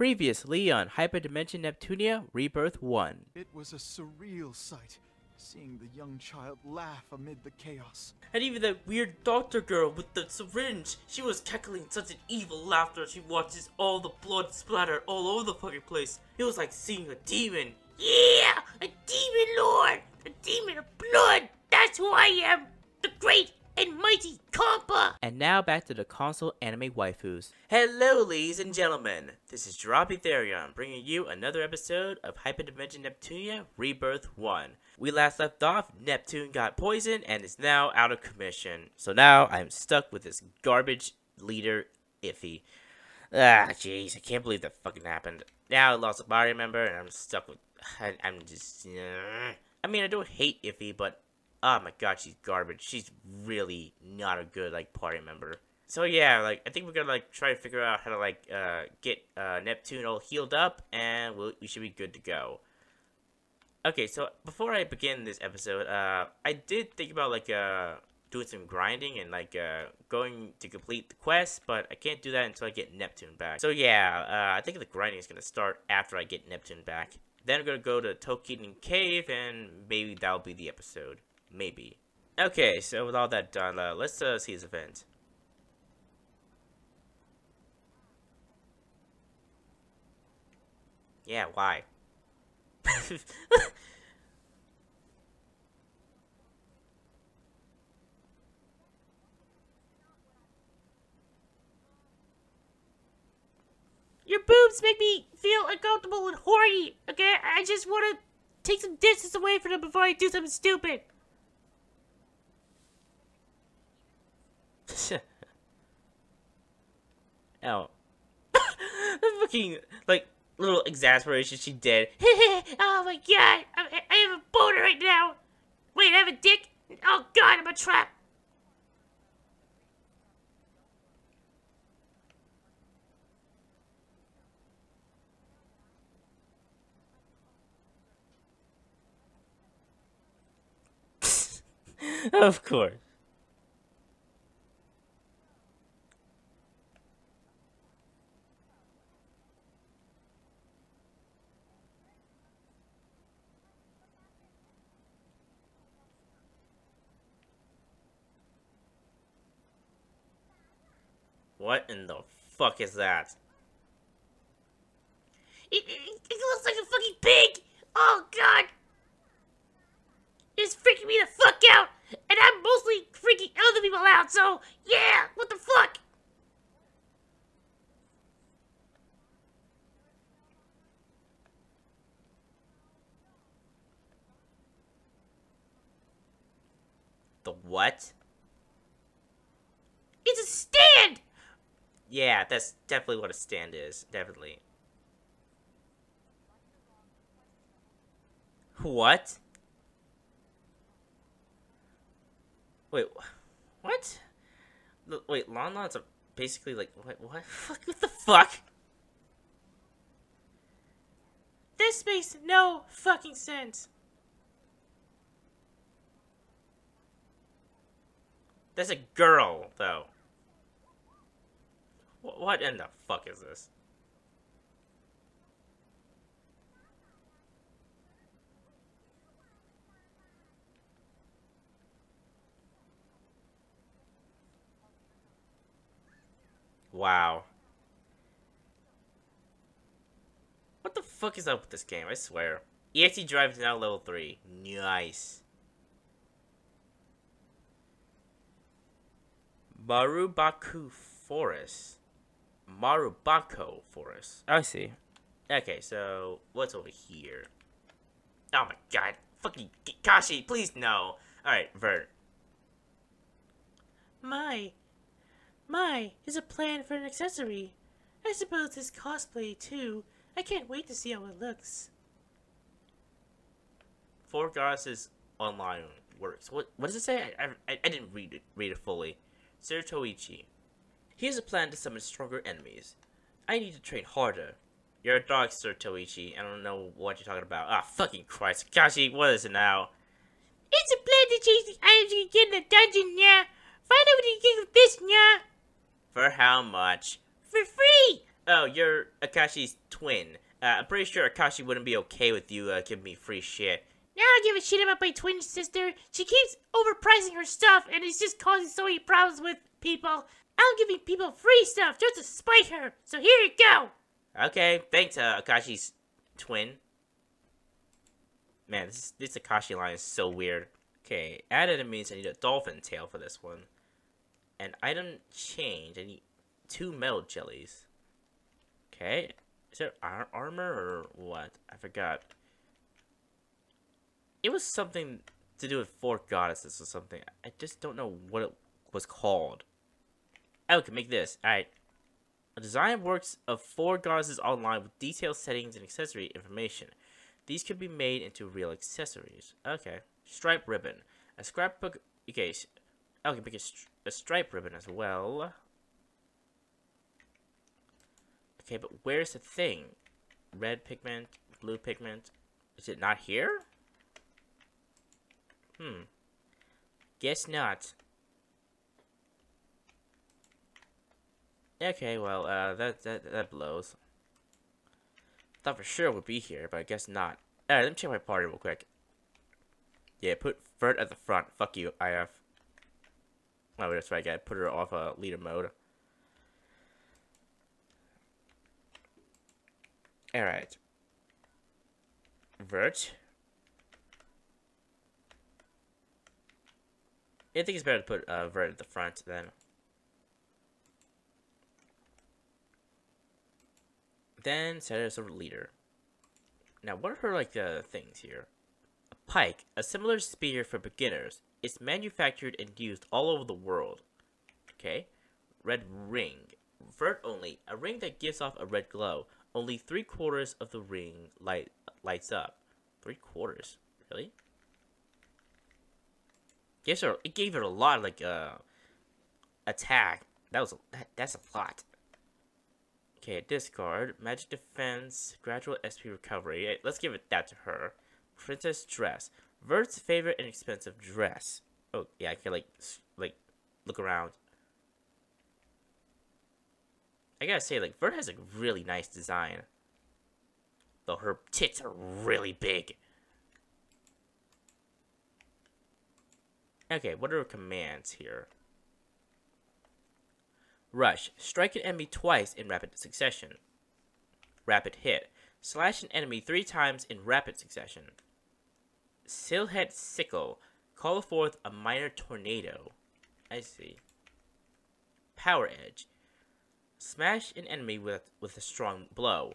Previously on Hyperdimension Neptunia Rebirth 1. It was a surreal sight, seeing the young child laugh amid the chaos. And even that weird doctor girl with the syringe, she was cackling such an evil laughter as she watches all the blood splatter all over the fucking place. It was like seeing a demon. Yeah! A demon lord! A demon of blood! That's who I am! The great and mighty Compa! And now back to the console anime waifus. Hello ladies and gentlemen, this is Drobitherion bringing you another episode of Hyperdimension Neptunia Rebirth 1. We last left off, Neptune got poisoned and is now out of commission. So now I'm stuck with this garbage leader, Iffy. Ah, jeez, I can't believe that fucking happened. Now I lost a body member and I'm stuck with... I mean, I don't hate Iffy, but... oh my god, she's garbage. She's really not a good, like, party member. So yeah, like, I think we're gonna, like, try to figure out how to, like, get Neptune all healed up, and we should be good to go. Okay, so before I begin this episode, I did think about, like, doing some grinding and, like, going to complete the quest, but I can't do that until I get Neptune back. So yeah, I think the grinding is gonna start after I get Neptune back. Then I'm gonna go to Tokiden Cave, and maybe that'll be the episode. Maybe. Okay, so with all that done, let's see his event. Yeah, why? Your boobs make me feel uncomfortable and horny, okay? I just want to take some distance away from them before I do something stupid. Oh. The fucking, like, little exasperation she did. Oh my god, I have a boner right now. Wait, I have a dick? Oh god, I'm a trap. Of course. What in the fuck is that? It looks like a fucking pig! Oh god! It's freaking me the fuck out! And I'm mostly freaking other people out, so yeah! What the fuck? The what? It's a stand! Yeah, that's definitely what a stand is. Definitely. What? Wait, what? Wait, lawn lawns are basically like, what? Fuck, what the fuck? This makes no fucking sense. That's a girl, though. What in the fuck is this? Wow. What the fuck is up with this game? I swear. EXE drive is now level 3. Nice. Barubaku Forest. Barubaku Forest. I see. Okay, so what's over here? Oh my god. Fucking Akashi, please no. Alright, Vert. My is a plan for an accessory. I suppose this cosplay too. I can't wait to see how it looks. Four Goddesses Online works. What does it say? I didn't read it fully. Sir Toichi. Here's a plan to summon stronger enemies. I need to train harder. You're a dog, Sir Toichi. I don't know what you're talking about. Ah, fucking Christ. Akashi, what is it now? It's a plan to change the items you can get in the dungeon, yeah. Find out what you can get with this, yeah. For how much? For free! oh, you're Akashi's twin. I'm pretty sure Akashi wouldn't be okay with you giving me free shit. Now I don't give a shit about my twin sister. She keeps overpricing her stuff, and it's just causing so many problems with people. I'm giving people free stuff just to spite her. So here you go. Okay, thanks, Akashi's twin. Man, this Akashi line is so weird. Okay, added means I need a dolphin tail for this one. And item change, I need 2 metal jellies. Okay, is there armor or what? I forgot. It was something to do with 4 goddesses or something. I just don't know what it was called. Oh, can make this. Alright. A design works of 4 goddesses online with detailed settings and accessory information. These could be made into real accessories. Okay. Stripe ribbon. A scrapbook. Okay. I can make a stripe ribbon as well. Okay, but where's the thing? Red pigment, blue pigment. Is it not here? Hmm. Guess not. Okay, well, that blows. Thought for sure it would be here, but I guess not. Alright, let me check my party real quick. Yeah, put Vert at the front. Fuck you, IF. Oh, that's right, I put her off leader mode. Alright. Vert. I think it's better to put Vert at the front then. Then set it as a leader. Now, what are her things here? A pike, a similar spear for beginners. It's manufactured and used all over the world. Okay. Red ring. Vert only. A ring that gives off a red glow. Only 3/4 of the ring lights up. 3/4? Really? It gave her a lot of, attack. That's a lot. Okay, discard. Magic defense. Gradual SP recovery. Hey, let's give it that to her. Princess dress. Vert's favorite and expensive dress. Oh, yeah, I can, look around. I gotta say, Vert has a really nice design. Though her tits are really big. Okay, what are her commands here? Rush. Strike an enemy twice in rapid succession. Rapid hit. Slash an enemy 3 times in rapid succession. Silhead sickle. Call forth a minor tornado. I see. Power edge. Smash an enemy with a strong blow.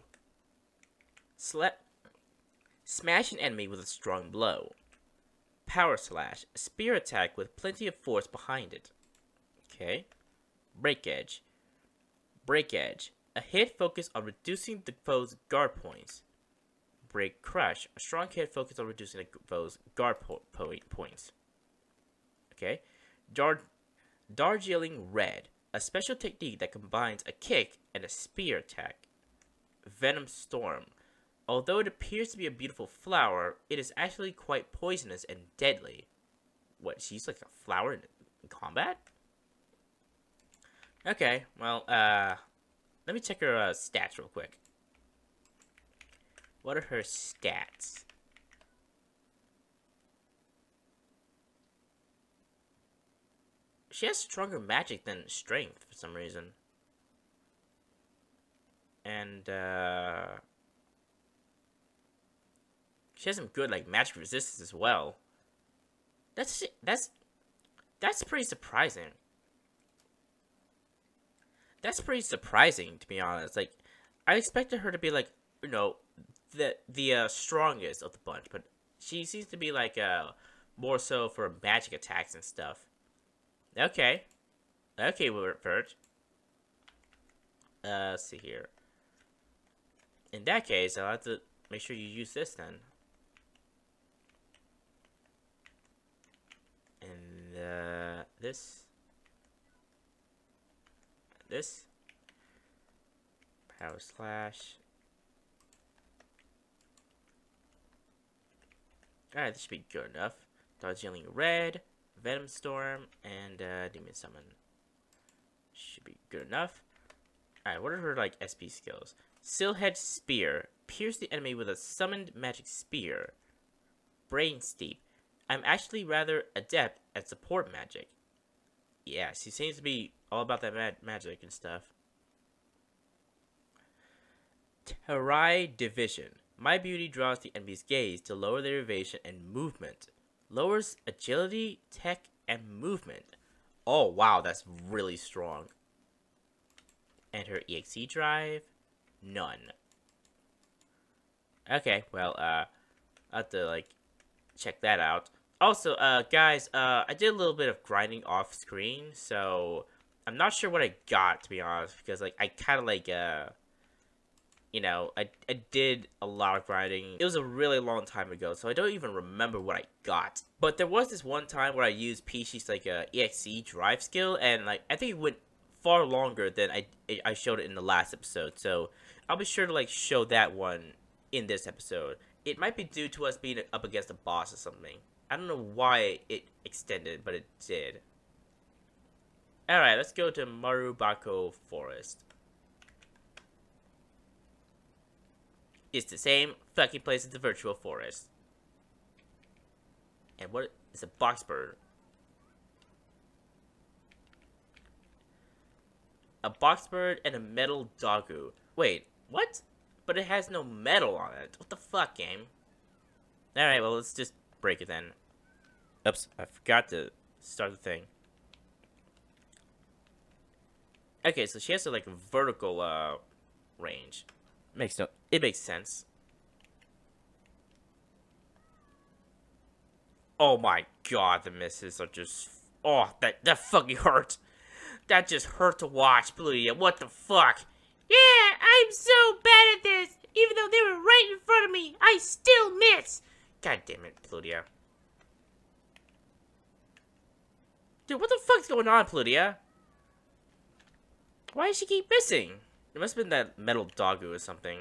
Smash an enemy with a strong blow. Power slash. A spear attack with plenty of force behind it. Okay. Break edge. Break edge. A hit focused on reducing the foe's guard points. Break crush. A strong hit focused on reducing the foe's guard points. Okay. Darjeeling Red. A special technique that combines a kick and a spear attack. Venom Storm. Although it appears to be a beautiful flower, it is actually quite poisonous and deadly. What, she's like a flower in combat? Okay, well, let me check her stats real quick. What are her stats? She has stronger magic than strength for some reason. And, she has some good, magic resistance as well. That's pretty surprising. That's pretty surprising, to be honest. I expected her to be, the strongest of the bunch. But she seems to be, more so for magic attacks and stuff. Okay. Okay, Vert. Let's see here. In that case, I'll have to make sure you use this, then. And this power slash. Alright, this should be good enough. Darjeeling Red, Venom Storm, and Demon Summon should be good enough. Alright, what are her, like, SP skills? Silhead Spear. Pierce the enemy with a summoned magic spear. Brain Steep. I'm actually rather adept at support magic. Yeah, she seems to be all about that magic and stuff. Terai Division. My beauty draws the enemy's gaze to lower their evasion and movement. Lowers agility, tech, and movement. Oh, wow, that's really strong. And her EXE drive? None. Okay, well, I'll have to, like, check that out. Also, guys, I did a little bit of grinding off screen, so I'm not sure what I got, to be honest, because, like, I kind of, like, you know, I did a lot of grinding. It was a really long time ago, so I don't even remember what I got. But there was this one time where I used Peachy's, like, EXE drive skill, and, like, I think it went far longer than I showed it in the last episode, so I'll be sure to, like, show that one in this episode. It might be due to us being up against a boss or something. I don't know why it extended, but it did. Alright, let's go to Barubaku Forest. It's the same fucking place as the virtual forest. And what is a Boxbird? A Boxbird and a metal Dogoo. Wait, what? But it has no metal on it. What the fuck, game? Alright, well, let's just break it then. Oops, I forgot to start the thing. Okay, so she has to, like, vertical range. It makes sense. Oh my god, the misses are just... Oh, that fucking hurt. That just hurt to watch, Plutia. What the fuck? Yeah, I'm so bad at this. Even though they were right in front of me, I still miss. God damn it, Plutia. Dude, what the fuck's going on, Plutia? Why does she keep missing? It must have been that metal Dogoo or something.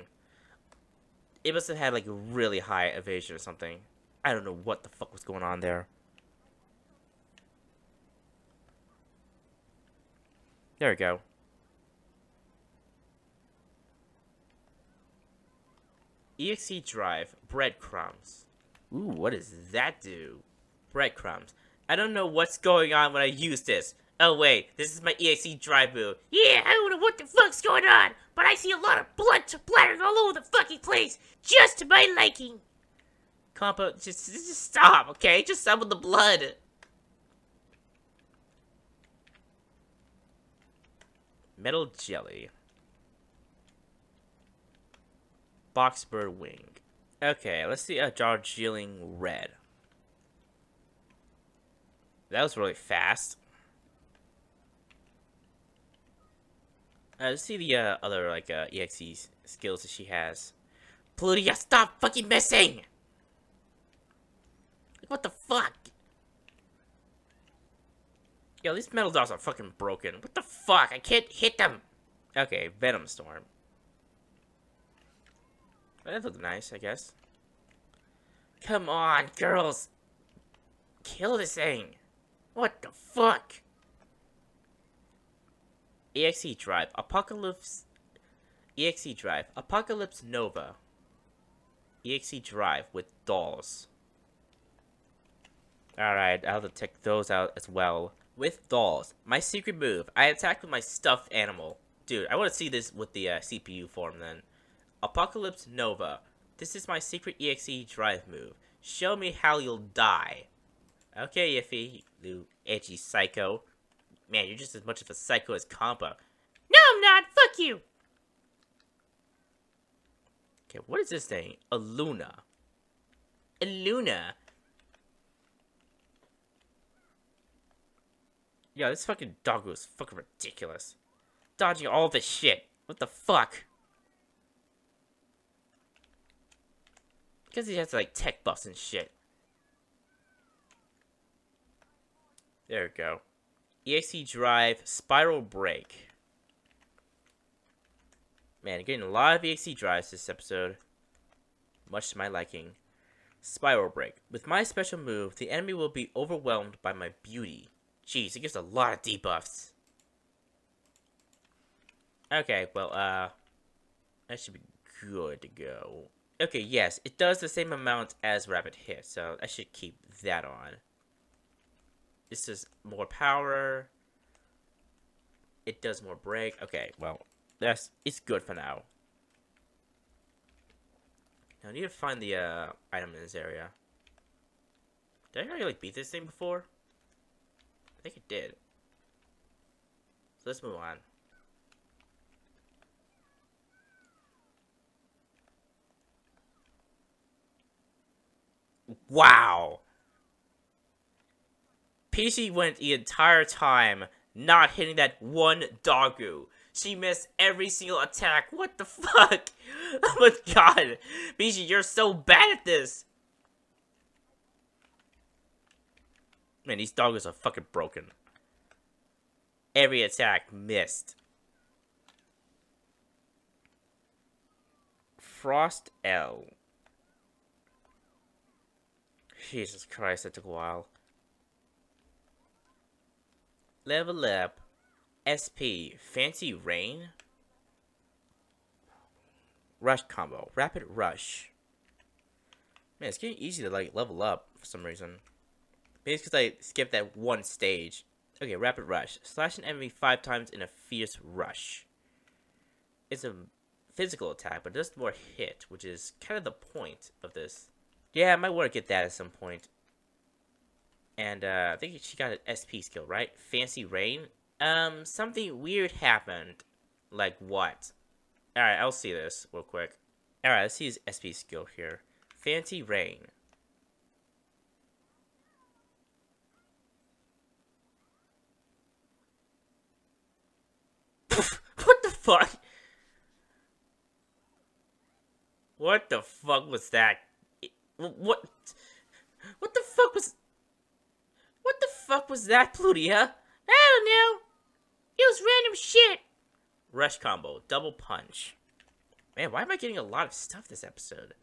It must have had, like, really high evasion or something. I don't know what the fuck was going on there. There we go. EXE drive, breadcrumbs. Ooh, what does that do? Breadcrumbs. I don't know what's going on when I use this. Oh wait, this is my EXE drive move. Yeah, I don't know what the fuck's going on, but I see a lot of blood splattering all over the fucking place, just to my liking. Compa, just stop, okay? Just stop with the blood. Metal jelly. Boxbird wing. Okay, let's see a Darjeeling Red. That was really fast. Let's see the other, like, EXE skills that she has. Plutia, stop fucking missing! Like, what the fuck? Yo, these metal dogs are fucking broken. What the fuck? I can't hit them! Okay, Venom Storm. That looked nice, I guess. Come on, girls! Kill this thing! What the fuck? EXE drive, Apocalypse... EXE drive, Apocalypse Nova. EXE drive with dolls. Alright, I'll have to check those out as well. With dolls, my secret move. I attack with my stuffed animal. Dude, I want to see this with the CPU form then. Apocalypse Nova. This is my secret EXE drive move. Show me how you'll die. Okay, Iffy, you edgy psycho. Man, you're just as much of a psycho as Compa. No, I'm not! Fuck you! Okay, what is this thing? A Luna. A Luna. Yo, this fucking Dogoo is fucking ridiculous. Dodging all this shit. What the fuck? Because he has, like, tech buffs and shit. There we go. EXE drive, spiral break. Man, I'm getting a lot of EXE drives this episode. Much to my liking. Spiral break. With my special move, the enemy will be overwhelmed by my beauty. Jeez, it gives a lot of debuffs. Okay, well, that should be good to go. Okay, yes, it does the same amount as Rapid Hit, so I should keep that on. This is more power. It does more break. Okay, well, that's, it's good for now. Now I need to find the item in this area. Did I already like beat this thing before? I think it did. So let's move on. Wow! PC went the entire time not hitting that one Dogoo. She missed every single attack. What the fuck? Oh my god. PC, you're so bad at this. Man, these Dogoos are fucking broken. Every attack missed. Frost L. Jesus Christ, that took a while. Level up. SP. Fancy Rain. Rush Combo. Rapid Rush. Man, it's getting easy to, like, level up for some reason. Maybe it's because I skipped that one stage. Okay, Rapid Rush. Slash an enemy 5 times in a fierce rush. It's a physical attack, but it does more hit, which is kind of the point of this. Yeah, I might want to get that at some point. And, I think she got an SP skill, right? Fancy Rain? Something weird happened. Like what? Alright, I'll see this real quick. Alright, let's see his SP skill here. Fancy Rain. What the fuck? What the fuck was that? What the fuck was... What the fuck was that, Plutia? I don't know. It was random shit. Rush Combo. Double Punch. Man, why am I getting a lot of stuff this episode?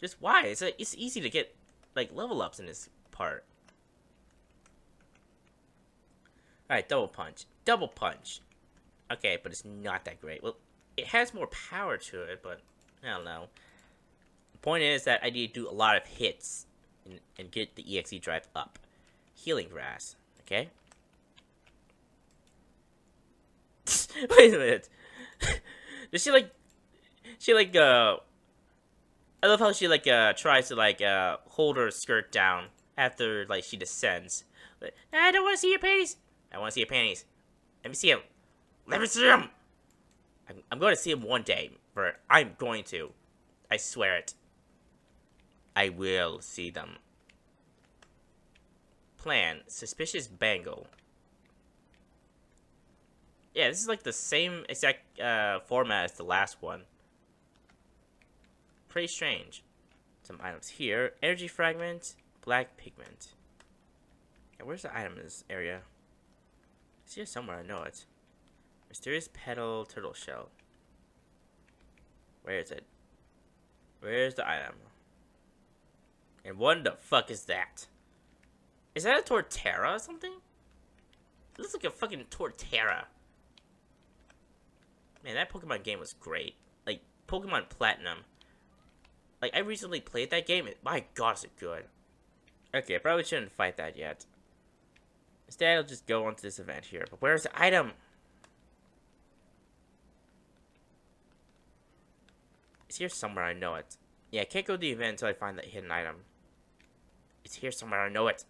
Just why? It's, like, it's easy to get, like, level ups in this part. Alright, Double Punch. Double Punch. Okay, but it's not that great. Well, it has more power to it, but I don't know. The point is that I need to do a lot of hits and get the EXE drive up. Healing Grass. Okay. Wait a minute. Does she like... She like, I love how she like, tries to like, hold her skirt down after like she descends. Like, I don't want to see your panties. I want to see your panties. Let me see him. Let me see him! I'm going to see him one day, Vert. I'm going to. I swear it. I will see them. Plan. Suspicious Bangle. Yeah, this is like the same exact format as the last one. Pretty strange. Some items here. Energy Fragment. Black Pigment. Yeah, where's the item in this area? It's here somewhere, I know it. Mysterious Petal Turtle Shell. Where is it? Where's the item? And what the fuck is that? Is that a Torterra or something? It looks like a fucking Torterra. Man, that Pokemon game was great. Like, Pokemon Platinum. Like, I recently played that game. And my god, is it good. Okay, I probably shouldn't fight that yet. Instead, I'll just go on to this event here. But where's the item? It's here somewhere, I know it. Yeah, I can't go to the event until I find that hidden item. It's here somewhere, I know it.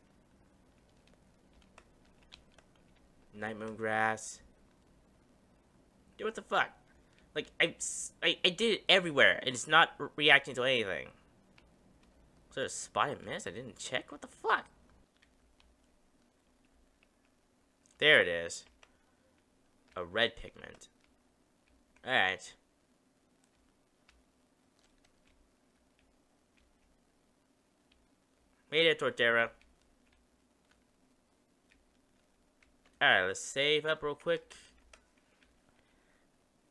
Night Moon Grass. Dude, what the fuck? Like, I did it everywhere, and it's not reacting to anything. Was there a spot I missed? I didn't check? What the fuck? There it is. A red pigment. Alright. Made it, Torterra. Alright, let's save up real quick.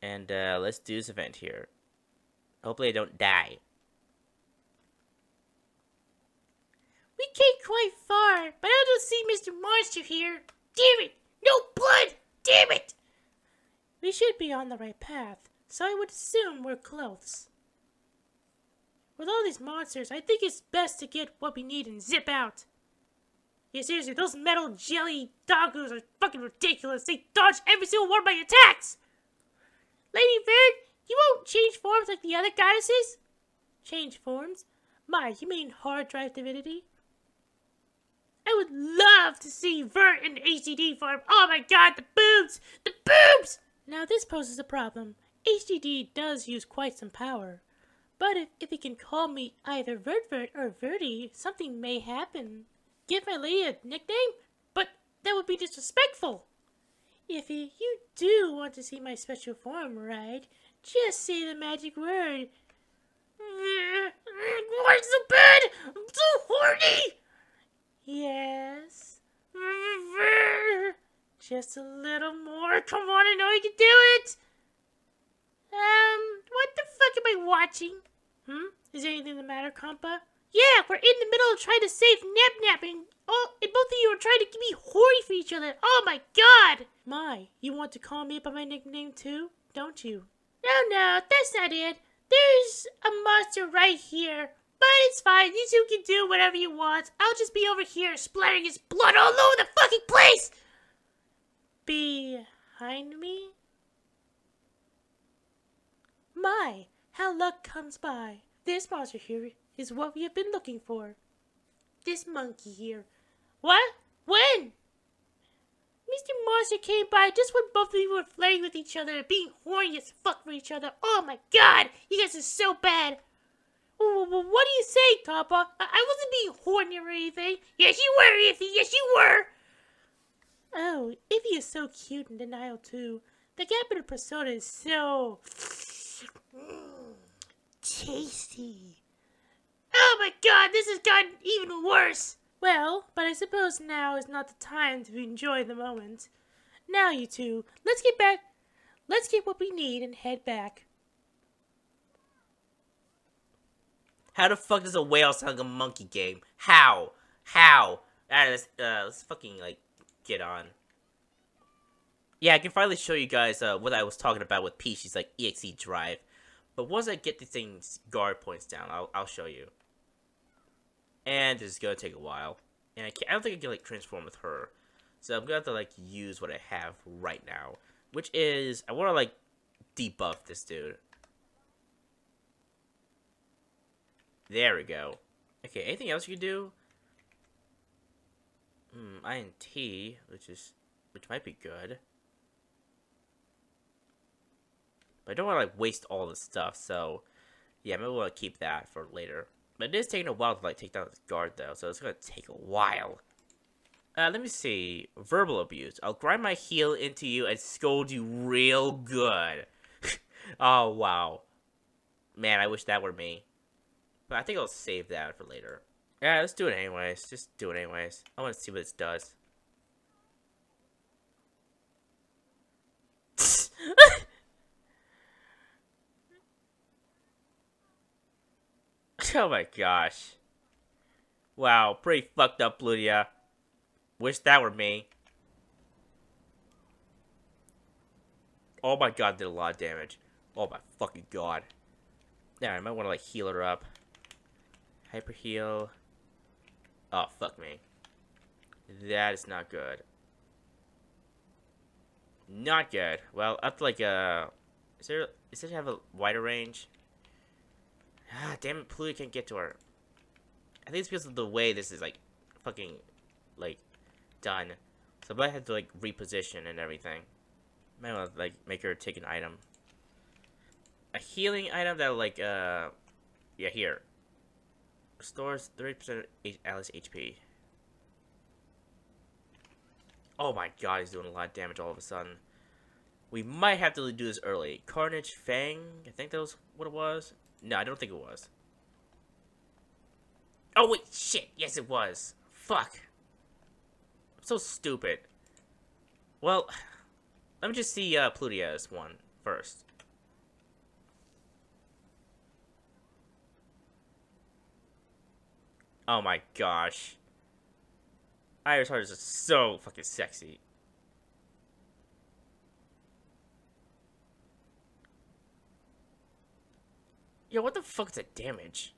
And, let's do this event here. Hopefully I don't die. We came quite far, but I don't see Mr. Monster here. Damn it! No blood! Damn it! We should be on the right path, so I would assume we're close. With all these monsters, I think it's best to get what we need and zip out. Yeah, seriously, those metal jelly Dogoos are fucking ridiculous. They dodge every single one of my attacks! Lady Vert, you won't change forms like the other goddesses? Change forms? My, you mean Hard Drive Divinity? I would love to see Vert in the HDD form. Oh my god, the boobs! The boobs! Now this poses a problem. HDD does use quite some power. But if he can call me either Vert or Verty, something may happen. Give my lady a nickname? But that would be disrespectful! Iffy, you do want to see my special form, right? Just say the magic word. Why so bad? I'm so horny! Yes. Just a little more. Come on, I know you can do it! What the fuck am I watching? Is there anything the matter, Compa? Yeah, we're in the middle of trying to save Nap and both of you are trying to be horny for each other. Oh my god! My, you want to call me by my nickname too, don't you? No, that's not it. There's a monster right here. But it's fine, you two can do whatever you want. I'll just be over here splattering his blood all over the fucking place! Behind me? My, how luck comes by. This monster here is what we have been looking for. This monkey here. What? When? Mr. Monster came by just when both of you were flirting with each other and being horny as fuck for each other. Oh my god! You guys are so bad! What do you say, Compa? I wasn't being horny or anything. Yes, you were, Iffy. Yes, you were. Oh, Iffy is so cute in denial, too. The gap in her persona is so... tasty. Oh my god, this has gotten even worse. Well, but I suppose now is not the time to enjoy the moment. Now, you two, let's get what we need and head back. How the fuck does a whale sound like a monkey game? How? Let's fucking, get on. Yeah, I can finally show you guys what I was talking about with P. She's like, EXE drive. But once I get these things guard points down, I'll show you. And this is gonna take a while. And I don't think I can, transform with her. So I'm gonna have to, use what I have right now. Which is, I wanna, debuff this dude. There we go. Okay, anything else you can do? INT, which might be good. But I don't want to, waste all the stuff, so... Yeah, maybe we'll keep that for later. But it is taking a while to, take down this guard, though, so it's gonna take a while. Let me see. Verbal abuse. I'll grind my heel into you and scold you real good. Oh, wow. Man, I wish that were me. But I think I'll save that for later. Yeah, let's do it anyways. Just do it anyways. I want to see what this does. Oh my gosh. Wow, pretty fucked up, Plutia. Wish that were me. Oh my god, did a lot of damage. Oh my fucking god. Yeah, I might want to, heal her up. Hyper heal. Oh, fuck me. That is not good. Not good. Well, up to does it have a wider range? Ah, damn it, Plutia can't get to her. I think it's because of the way this is, fucking, done. So I might have to, reposition and everything. Might want to, make her take an item. A healing item that'll, yeah, here. Restores 30% of Alice's HP. Oh my god, he's doing a lot of damage all of a sudden. We might have to do this early. Carnage Fang, I think that was what it was. No, I don't think it was. Oh wait, shit, yes it was. Fuck. I'm so stupid. Well, let me just see Plutia's one first. Oh my gosh. Iris Heart is just so fucking sexy. Yo, what the fuck's the damage?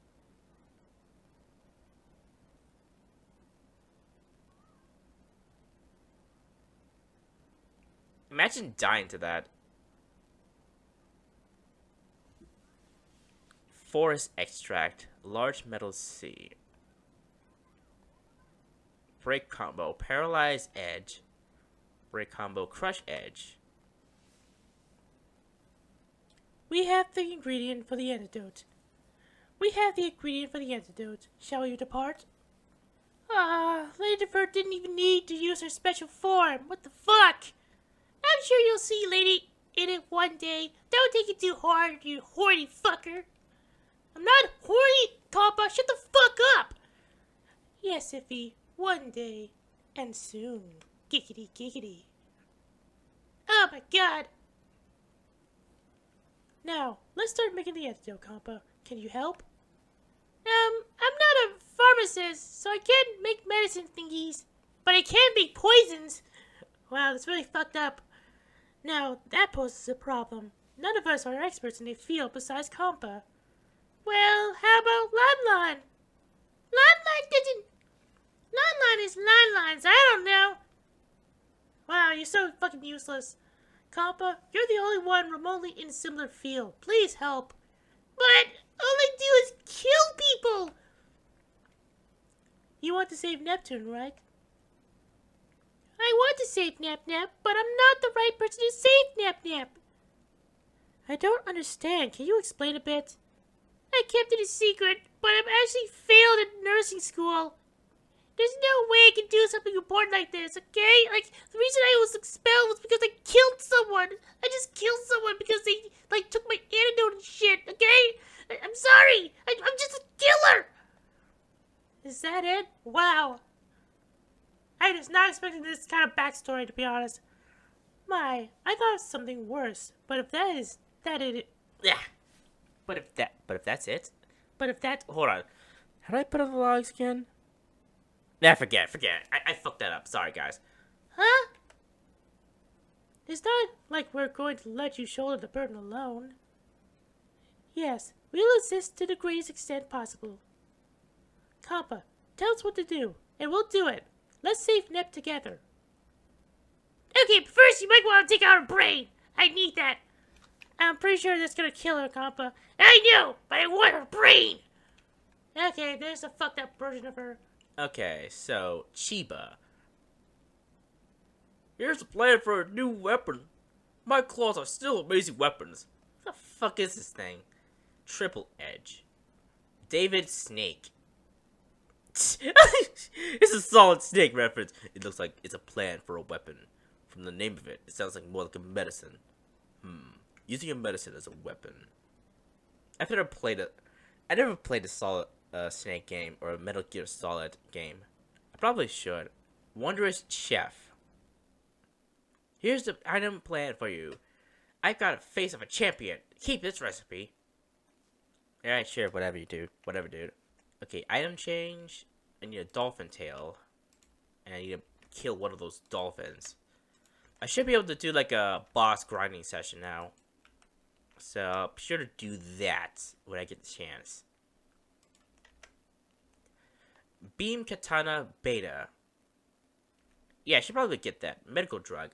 Imagine dying to that. Forest Extract, Large Metal Sea. Break Combo, Paralyze Edge. Break Combo, Crush Edge. We have the ingredient for the antidote. We have the ingredient for the antidote. Shall you depart? Ah, Lady Vert didn't even need to use her special form. What the fuck? I'm sure you'll see, lady, in it one day. Don't take it too hard, you horny fucker. I'm not horny, Compa. Shut the fuck up. Yes, Iffy. One day. And soon. Giggity, giggity. Oh my god. Now, let's start making the antidote, Compa. Can you help? I'm not a pharmacist, so I can't make medicine thingies. But I can make poisons. Wow, that's really fucked up. Now, that poses a problem. None of us are experts in a field besides Compa. Well, how about Lanlan? Lanlan is Lanlan's, I don't know. Wow, you're so fucking useless. Compa, you're the only one remotely in a similar field. Please help. But all I do is kill people! You want to save Neptune, right? I want to save Nap-Nap, but I'm not the right person to save Nap-Nap. I don't understand. Can you explain a bit? I kept it a secret, but I'm actually failed at nursing school. There's no way I can do something important like this, okay? Like, the reason I was expelled was because I killed someone. I just killed someone because they, like, took my antidote and shit, okay? I'm sorry. I'm just a killer. Is that it? Wow. I was not expecting this kind of backstory, to be honest. My, I thought of something worse. But if that is that it, yeah. But if that's it. Hold on. How do I put on the logs again? Nah, forget. I fucked that up. Sorry, guys. Huh? It's not like we're going to let you shoulder the burden alone. Yes, we'll assist to the greatest extent possible. Compa, tell us what to do, and we'll do it. Let's save Nep together. Okay, but first you might want to take out her brain. I need that. I'm pretty sure that's gonna kill her, Compa. I know, but I want her brain. Okay, there's a fucked up version of her. Okay, so Chiba. Here's a plan for a new weapon. My claws are still amazing weapons. What the fuck is this thing? Triple Edge. David Snake. It's a solid snake reference. It looks like it's a plan for a weapon. From the name of it, it sounds like more like a medicine. Using a medicine as a weapon. I never played a solid snake game or a Metal Gear Solid game. I probably should. Wondrous Chef. Here's the item plan for you. I've got a face of a champion. Keep this recipe. Alright, sure, whatever you do. Whatever, dude. Okay, item change. I need a dolphin tail. And I need to kill one of those dolphins. I should be able to do like a boss grinding session now. So, be sure to do that when I get the chance. Beam Katana Beta. Yeah, I should probably get that. Medical drug.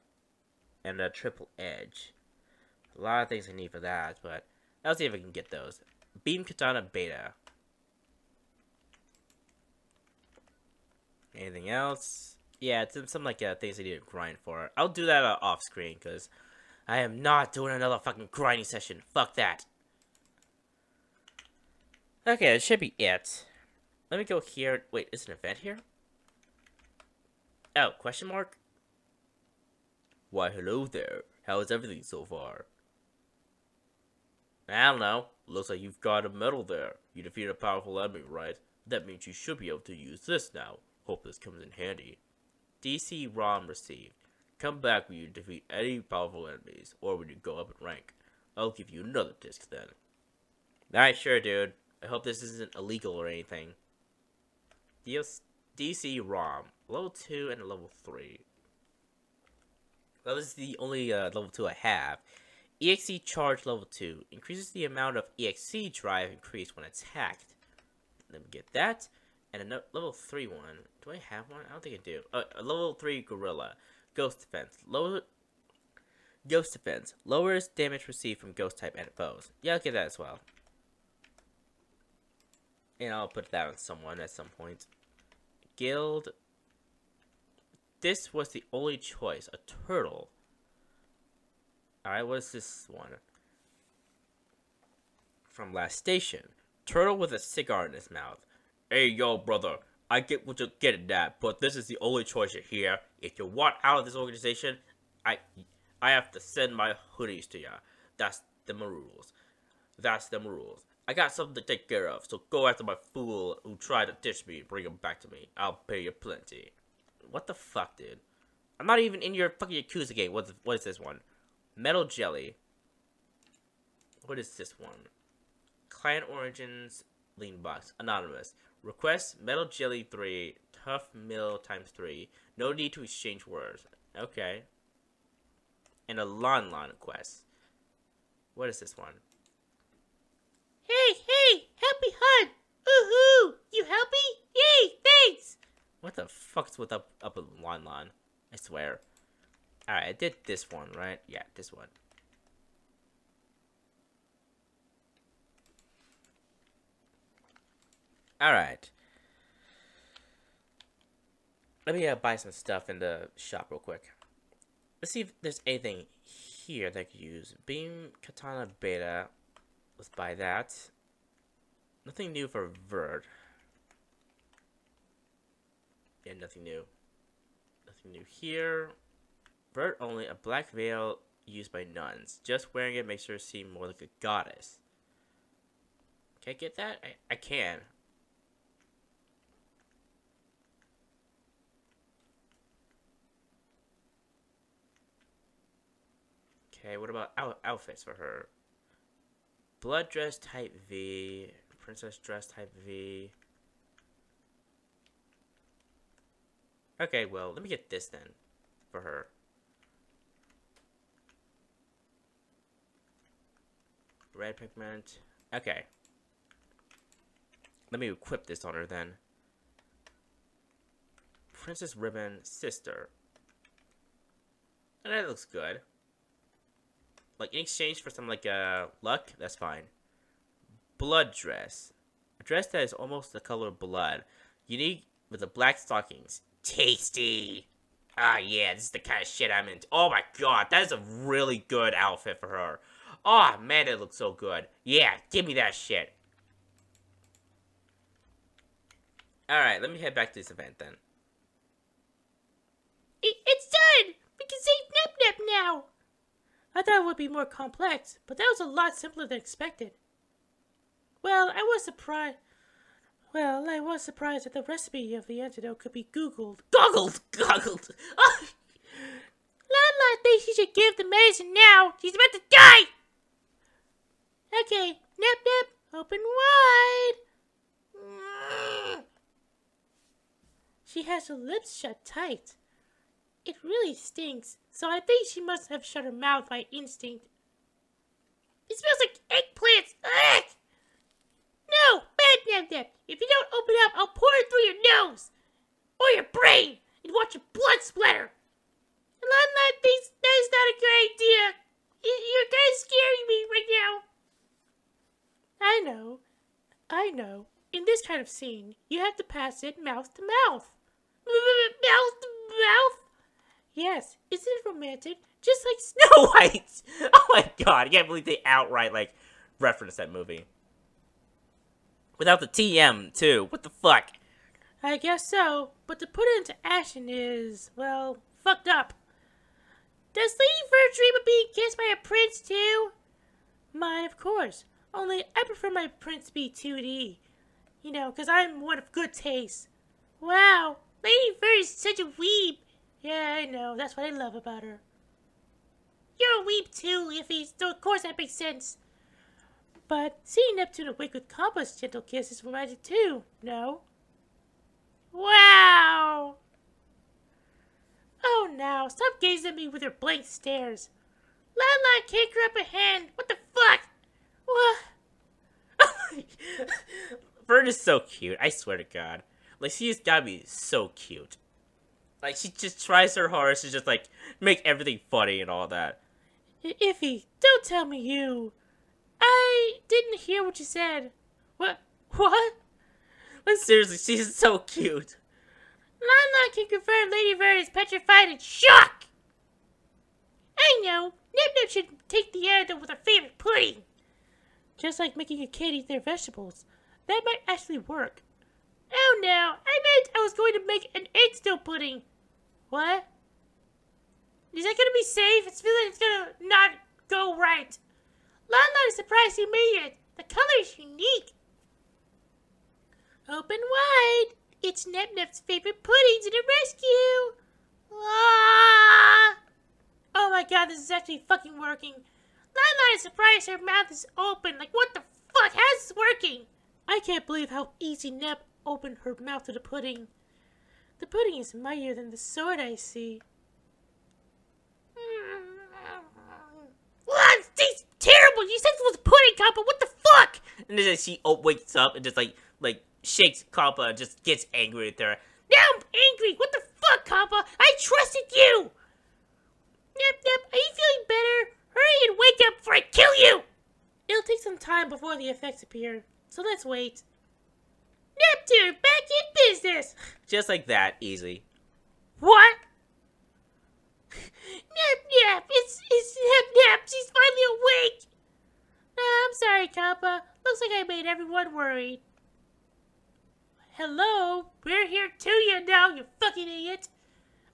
And a Triple Edge. A lot of things I need for that, but I'll see if I can get those. Beam Katana Beta. Anything else? Yeah, it's something like things I need to grind for. I'll do that off screen, because I am not doing another fucking grinding session. Fuck that. Okay, that should be it. Let me go here. Wait, is an event here? Oh, question mark? Why, hello there. How is everything so far? I don't know. Looks like you've got a medal there. You defeated a powerful enemy, right? That means you should be able to use this now. Hope this comes in handy. DC-ROM received. Come back when you defeat any powerful enemies, or when you go up in rank. I'll give you another disc then. Alright, sure, dude. I hope this isn't illegal or anything. DC-ROM. Level 2 and level 3. Well, this is the only level 2 I have. EXE charge level 2 increases the amount of EXE drive increased when attacked. Let me get that. And another level 3 one. Do I have one? I don't think I do. A level 3 gorilla. Ghost defense. Ghost defense. Lowers damage received from ghost type and foes. Yeah, I'll get that as well. And I'll put that on someone at some point. Guild. This was the only choice. A turtle. Alright, what is this one? From Lastation. Turtle with a cigar in his mouth. Hey, yo, brother. I get what you're getting at, but this is the only choice you hear. If you want out of this organization, I have to send my hoodies to ya. That's them rules. That's them rules. I got something to take care of, so go after my fool who tried to ditch me and bring him back to me. I'll pay you plenty. What the fuck, dude? I'm not even in your fucking Yakuza game. What is this one? Metal Jelly. What is this one? Client Origins Lean Box. Anonymous. Request Metal Jelly 3. Tough Mill times 3. No need to exchange words. Okay. And a Lon Lon quest. What is this one? Hey, hey, help me hunt! Woohoo! You help me? Yay, thanks! What the fuck's with up with Lon Lon? I swear. Alright, I did this one, right? Yeah, this one. Alright. Let me buy some stuff in the shop real quick. Let's see if there's anything here that I could use. Beam Katana Beta. Let's buy that. Nothing new for Vert. Yeah, nothing new. Nothing new here. Vert only a black veil used by nuns. Just wearing it makes her seem more like a goddess. Can I get that? I can. Okay, what about outfits for her? Blood dress type V, princess dress type V. Okay, well, let me get this then for her. Red pigment. Okay. Let me equip this on her then. Princess ribbon, sister. And that looks good. Like, in exchange for some, like, luck, that's fine. Blood dress. A dress that is almost the color of blood. Unique with the black stockings. Tasty! Ah, yeah, this is the kind of shit I'm into. Oh, my God, that is a really good outfit for her. Oh, man, it looks so good. Yeah, give me that shit. Alright, let me head back to this event, then. It's done! We can save Nep Nep now! I thought it would be more complex, but that was a lot simpler than expected. Well, I was surprised that the recipe of the antidote could be Googled. Goggled! Oh. Lala thinks she should give the medicine now. She's about to die! Okay, Nep, open wide. She has her lips shut tight. It really stinks, so I think she must have shut her mouth by instinct. It smells like eggplants! Ugh! No! Bad Nep! If you don't open up, I'll pour it through your nose! Or your brain! And watch your blood splatter! Lala thinks that is not a good idea! You're kind of scaring me right now! I know. In this kind of scene, you have to pass it mouth to mouth. Mouth to mouth? Yes, isn't it romantic? Just like Snow White! Oh my God, I can't believe they outright, like, referenced that movie. Without the TM, too. What the fuck? I guess so, but to put it into action is, well, fucked up. Does Lady Vert dream of being kissed by a prince, too? Mine, of course. Only I prefer my prince be 2D. You know, because I'm one of good taste. Wow, Lady Vert is such a weeb. Yeah, I know. That's what I love about her. You're a weep too, Iffy, so of course that makes sense. But seeing Neptune awake with Compa's gentle kiss is romantic too, no? Wow! Oh, now, stop gazing at me with your blank stares. Lala can't grab a hand. What the fuck? What? Vert is so cute. I swear to God. Like, she's gotta be so cute. Like, she just tries her hardest to just, like, make everything funny and all that. Iffy, don't tell me you. I didn't hear what you said. What? Like, seriously, she's so cute. Lala can confirm Lady Vert is petrified and shocked. I know. Nip-Nip should take the antidote with her favorite pudding. Just like making a kid eat their vegetables. That might actually work. Oh no, I meant I was going to make an antidote pudding. What? Is that gonna be safe? It's feeling it's gonna not go right. Lala is surprised you made it. The color is unique. Open wide. It's Nip-Nip's favorite pudding to the rescue. Ah! Oh my God, this is actually fucking working. Lala is surprised her mouth is open. Like, what the fuck? How's this working? I can't believe how easy Nip opened her mouth to the pudding. The pudding is mightier than the sword I see. Wow, this tastes terrible! You said it was pudding, Compa! What the fuck? And then she wakes up and just like shakes Compa and just gets angry at her. Now I'm angry! What the fuck, Compa? I trusted you! Nip, are you feeling better? Hurry and wake up before I kill you! It'll take some time before the effects appear, so let's wait. Neptune, back in business! Just like that, easy. What? Nip, it's Nip, she's finally awake! I'm sorry, Compa. Looks like I made everyone worried. Hello? We're here to you now, you fucking idiot!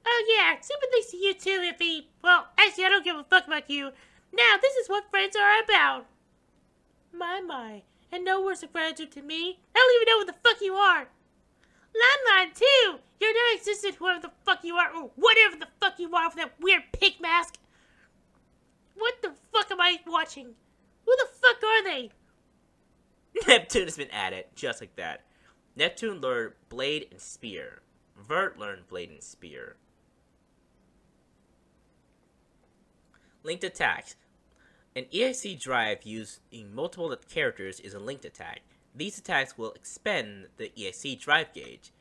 Oh yeah, super thanks to you too, Iffy. Well, actually, I don't give a fuck about you. Now, this is what friends are about. My. And no words of gratitude to me. I don't even know who the fuck you are. Limelight too. You're non-existent, whoever the fuck you are, or whatever the fuck you are with that weird pig mask. What the fuck am I watching? Who the fuck are they? Neptune has been at it, just like that. Neptune learned blade and spear. Vert learned blade and spear. Linked attacks. An EXE drive using multiple characters is a linked attack. These attacks will expend the EXE drive gauge.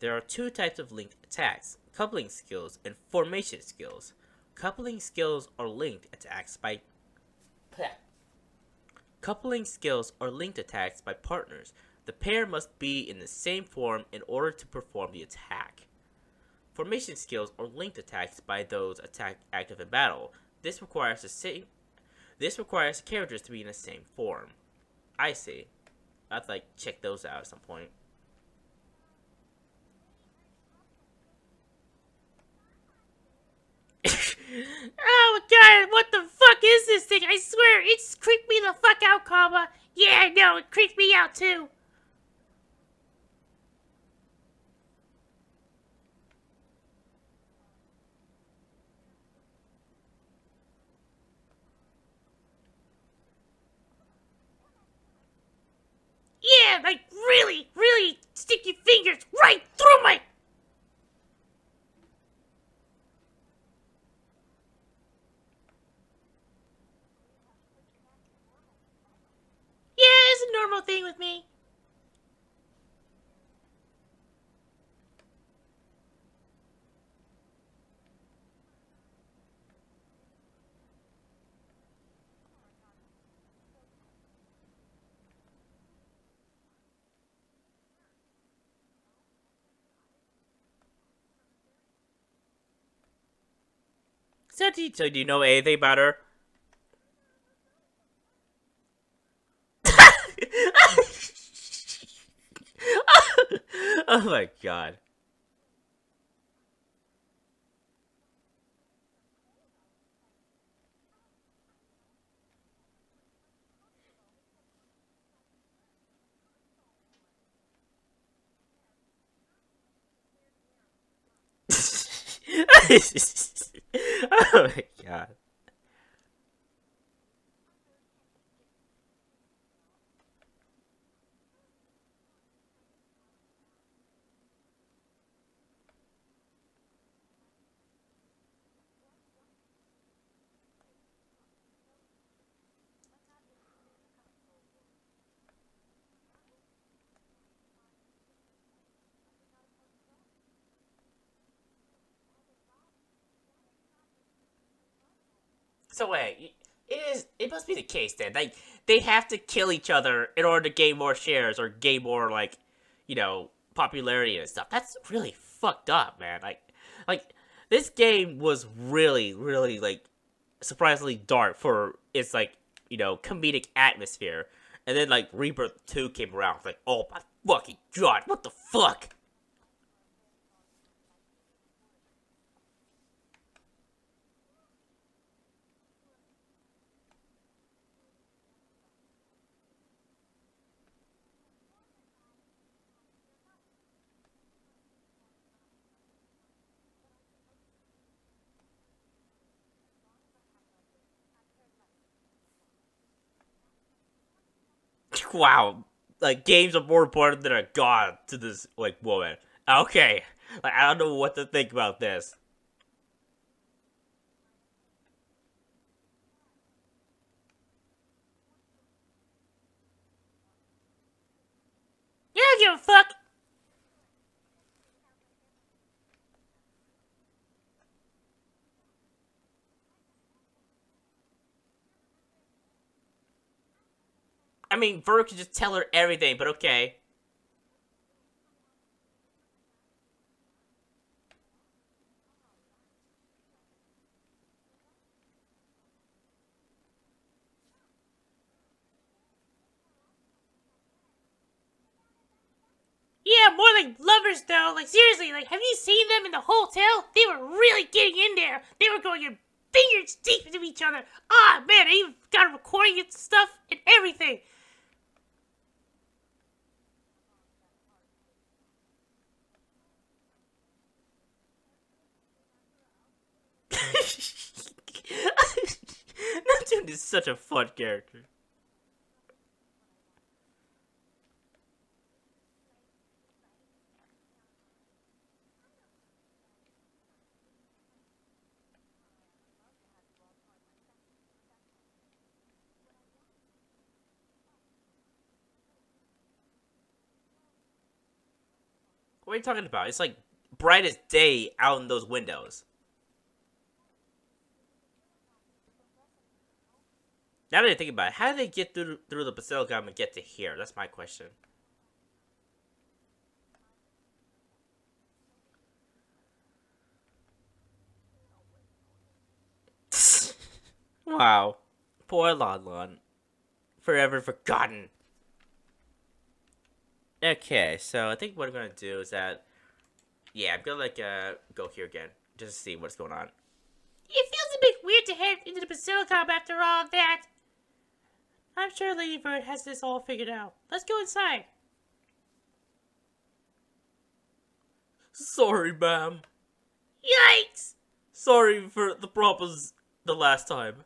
There are two types of linked attacks, coupling skills and formation skills. Coupling skills are linked attacks by partners. The pair must be in the same form in order to perform the attack. Formation skills are linked attacks by those active in battle. This requires characters to be in the same form. I see. I'll have to, like, check those out at some point. Oh my God, what the fuck is this thing? I swear, it's creeped me the fuck out, Compa. Yeah, I know, it creeped me out too. Yeah, like, really, really stick your fingers right through my... Yeah, it's a normal thing with me. So do you know anything about her? Oh my God. Oh my God. So wait, it must be the case then. Like, they have to kill each other in order to gain more shares or gain more, like, you know, popularity and stuff. That's really fucked up, man. Like this game was really, really, like, surprisingly dark for its, like, you know, comedic atmosphere. And then, like, Rebirth 2 came around. Like, oh my fucking god, what the fuck? Wow, like, games are more important than a god to this, like, woman. Okay, like, I don't know what to think about this. You don't give a fuck. I mean, Vert can just tell her everything, but okay. Yeah, more like lovers, though. Like, seriously, like, have you seen them in the hotel? They were really getting in there. They were going in fingers deep into each other. Ah, man, I even got a recording and stuff and everything. Neptune is such a fun character. What are you talking about? It's like bright as day out in those windows. Now that I think about it, how do they get through the Basilicom and get to here? That's my question. Wow. Poor Lon Lon. Forever forgotten. Okay, so I think what I'm gonna do is that... Yeah, I'm gonna, like, go here again. Just to see what's going on. It feels a bit weird to head into the Basilicom after all that. I'm sure Lady Vert has this all figured out. Let's go inside. Sorry, ma'am. Yikes! Sorry for the problems the last time.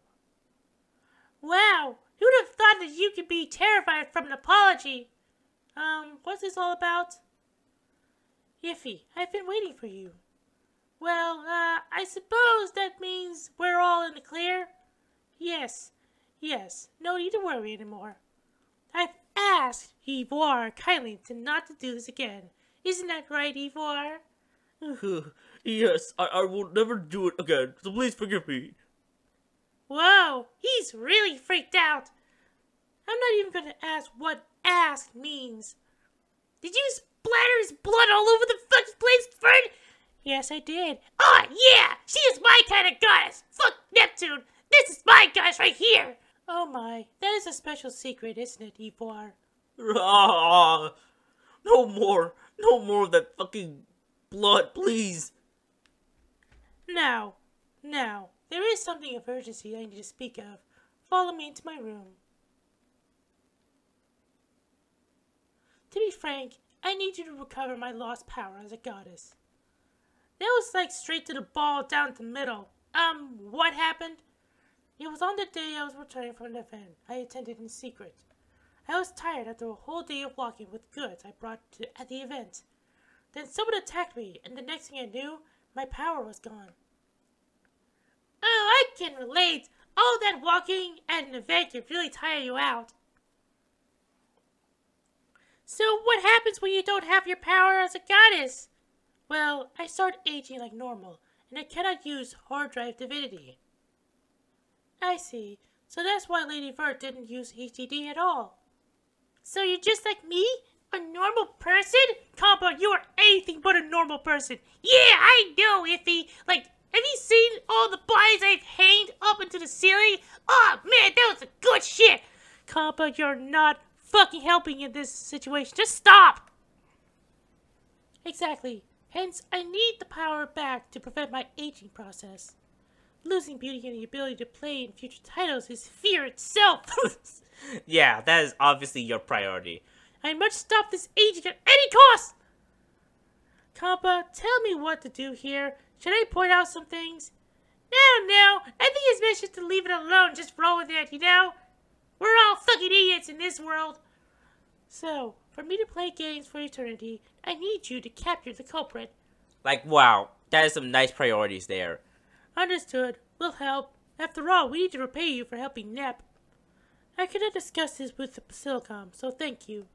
Wow, who'd have thought that you could be terrified from an apology? What's this all about? Iffy, I've been waiting for you. Well, I suppose that means we're all in the clear? Yes. Yes, no need to worry anymore. I've asked Ivoire kindly to not to do this again. Isn't that right, Ivoire? Yes, I will never do it again, so please forgive me. Whoa, he's really freaked out. I'm not even going to ask what ask means. Did you splatter his blood all over the fucking place, Vert? Yes, I did. Oh, yeah, she is my kind of goddess. Fuck Neptune. This is my goddess right here. Oh my, that is a special secret, isn't it, Ivoire? No more. No more of that fucking blood, please. Now, there is something of urgency I need to speak of. Follow me into my room. To be frank, I need you to recover my lost power as a goddess. That was like straight to the ball down the middle. What happened? It was on the day I was returning from an event I attended in secret. I was tired after a whole day of walking with goods I brought at the event. Then someone attacked me, and the next thing I knew, my power was gone. Oh, I can relate! All that walking at an event can really tire you out. So what happens when you don't have your power as a goddess? Well, I start aging like normal, and I cannot use Hard Drive Divinity. I see. So that's why Lady Vert didn't use ETD at all. So you're just like me? A normal person? Compa, you are anything but a normal person. Yeah, I know, Iffy. Like, have you seen all the bodies I've hanged up into the ceiling? Oh man, that was a good shit. Compa, you're not fucking helping in this situation. Just stop. Exactly. Hence, I need the power back to prevent my aging process. Losing beauty and the ability to play in future titles is fear itself. Yeah, that is obviously your priority. I must stop this aging at any cost! Compa, tell me what to do here. Should I point out some things? No, I think it's best just to leave it alone, just roll with it, you know? We're all fucking idiots in this world. So, for me to play games for eternity, I need you to capture the culprit. Like, wow, that is some nice priorities there. Understood. We'll help. After all, we need to repay you for helping Nep. I could have discussed this with the Basilicom, so thank you.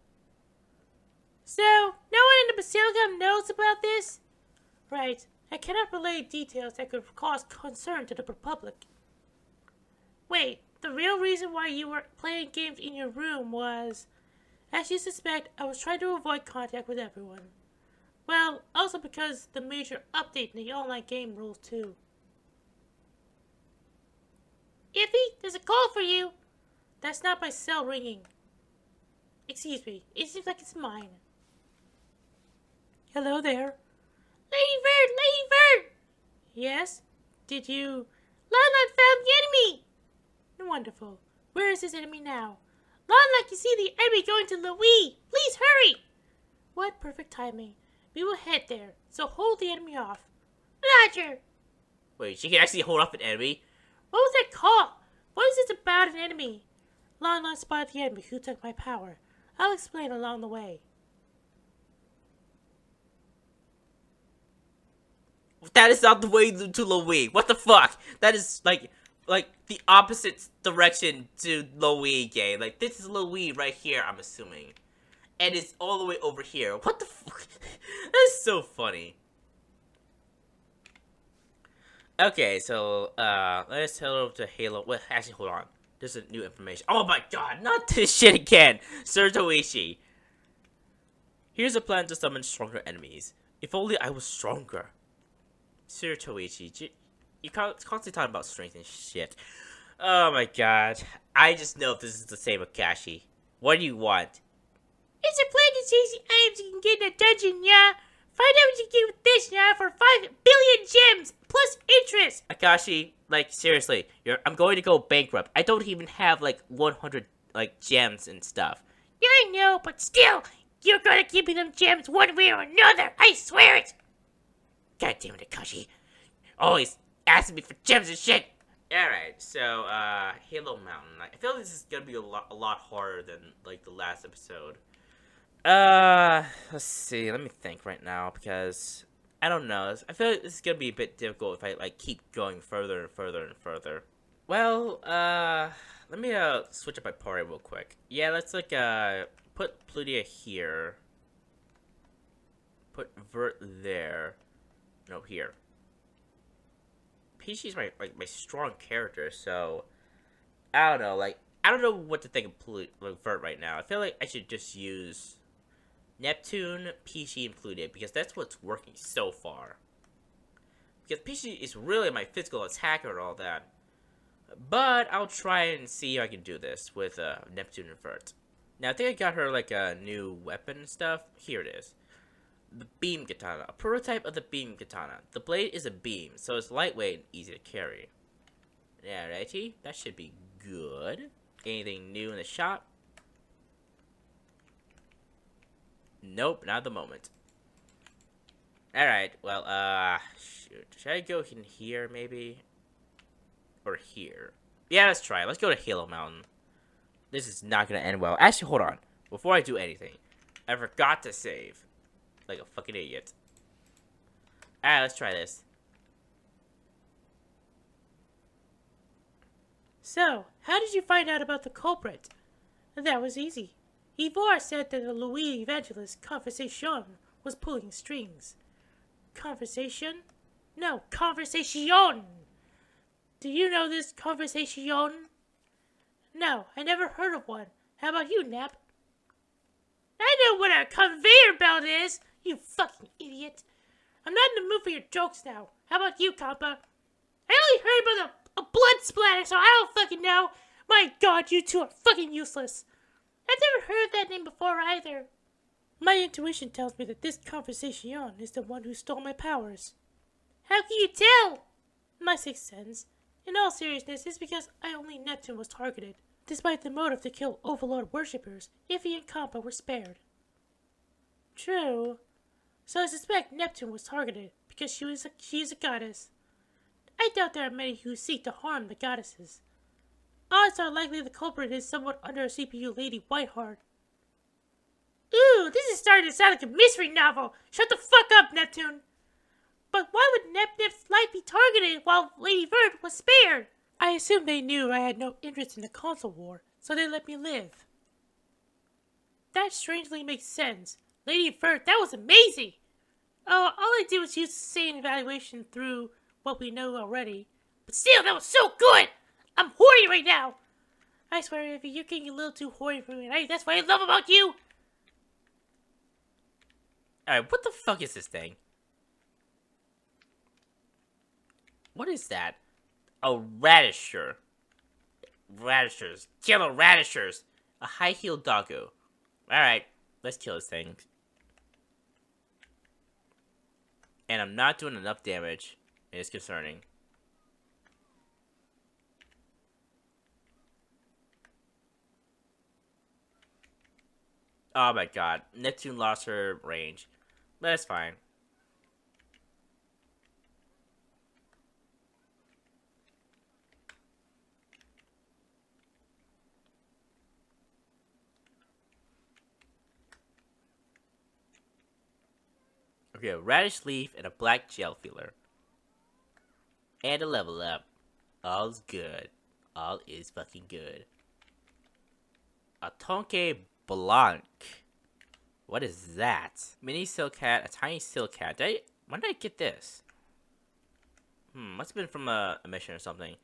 So, no one in the Basilicom knows about this? Right. I cannot relay details that could cause concern to the Republic. Wait, the real reason why you were playing games in your room was... As you suspect, I was trying to avoid contact with everyone. Well, also because the major update in the online game rules too. Iffy, there's a call for you! That's not my cell ringing. Excuse me, it seems like it's mine. Hello there. Lady Vert! Yes? Did you... Lanlan found the enemy! Wonderful. Where is this enemy now? Lanlan, you see the enemy going to Lowee! Please hurry! What perfect timing. We will head there, so hold the enemy off. Roger! Wait, she can actually hold off an enemy? What was that call? What is this about an enemy? Lanlan spotted the enemy who took my power. I'll explain along the way. That is not the way to Lowee. What the fuck? That is like the opposite direction to Lowee game. Like this is Lowee right here, I'm assuming. And it's all the way over here. What the fuck? That is so funny. Okay, so, let's head over to Halo. Well, actually, hold on. There's some new information. Oh my god, not this shit again! Sir Toishi. Here's a plan to summon stronger enemies. If only I was stronger. Sir Toichi, you constantly talking about strength and shit. Oh my god. I just know if this is the same Akashi. What do you want? It's a plan to seize the items you can get in a dungeon, yeah? Find out what you get with this now for 5 billion gems plus interest. Akashi, like seriously, I'm going to go bankrupt. I don't even have like 100 like gems and stuff. Yeah, I know, but still, you're gonna give me them gems one way or another. I swear it. God damn it, Akashi! Always asking me for gems and shit. All right, so Halo Mountain. I feel this is gonna be a lot harder than like the last episode. Let's see, let me think right now, because I don't know, I feel like this is gonna be a bit difficult if I, like, keep going further and further and further. Well, let me, switch up my party real quick. Yeah, let's, like, put Plutia here. Put Vert there. No, here. Peachy's my, like, my strong character, so, I don't know, like, I don't know what to think of Vert right now. I feel like I should just use... Neptune, Peachy, and Plutia, because that's what's working so far. Because Peachy is really my physical attacker and all that. But I'll try and see if I can do this with Neptune and Vert. Now I think I got her like a new weapon and stuff. Here it is. The Beam Katana. A prototype of the Beam Katana. The blade is a beam, so it's lightweight and easy to carry. Yeah, righty. That should be good. Anything new in the shop? Nope, not at the moment. Alright, well, shoot. Should I go in here, maybe? Or here? Yeah, let's try it. Let's go to Halo Mountain. This is not gonna end well. Actually, hold on. Before I do anything, I forgot to save. Like a fucking idiot. Alright, let's try this. So, how did you find out about the culprit? That was easy. Ivor said that the Lowee evangelist Conversation was pulling strings. Conversation? No, Conversation! Do you know this Conversation? No, I never heard of one. How about you, Nap? I know what a conveyor belt is, you fucking idiot. I'm not in the mood for your jokes now. How about you, Compa? I only heard about a blood splatter, so I don't fucking know. My god, you two are fucking useless. I've never heard of that name before either. My intuition tells me that this Conversation is the one who stole my powers. How can you tell? My sixth sense, in all seriousness, is because I only Neptune was targeted. Despite the motive to kill Overlord worshippers, Iffy and Compa were spared. True. So I suspect Neptune was targeted because she is a goddess. I doubt there are many who seek to harm the goddesses. Odds are likely the culprit is somewhat under CPU Lady Whiteheart. Ooh, this is starting to sound like a mystery novel! Shut the fuck up, Neptune! But why would Nep-Nep's life be targeted while Lady Vert was spared? I assume they knew I had no interest in the console war, so they let me live. That strangely makes sense. Lady Vert, that was amazing! Oh, all I did was use the same evaluation through what we know already. But still, that was so good! I'm horny right now! I swear, if you're getting a little too horny for me, that's what I love about you! Alright, what the fuck is this thing? What is that? Oh, Radisher. Radishers. Kill the Radishers! A high-heeled Dogoo. Alright, let's kill this thing. And I'm not doing enough damage. It's concerning. Oh my god. Neptune lost her range. But that's fine. Okay, a radish leaf and a black gel feeler. And a level up. All's good. All is fucking good. A Tonke Blanc. What is that? Mini Silcat, a tiny Silcat. When did I get this? Must have been from a mission or something.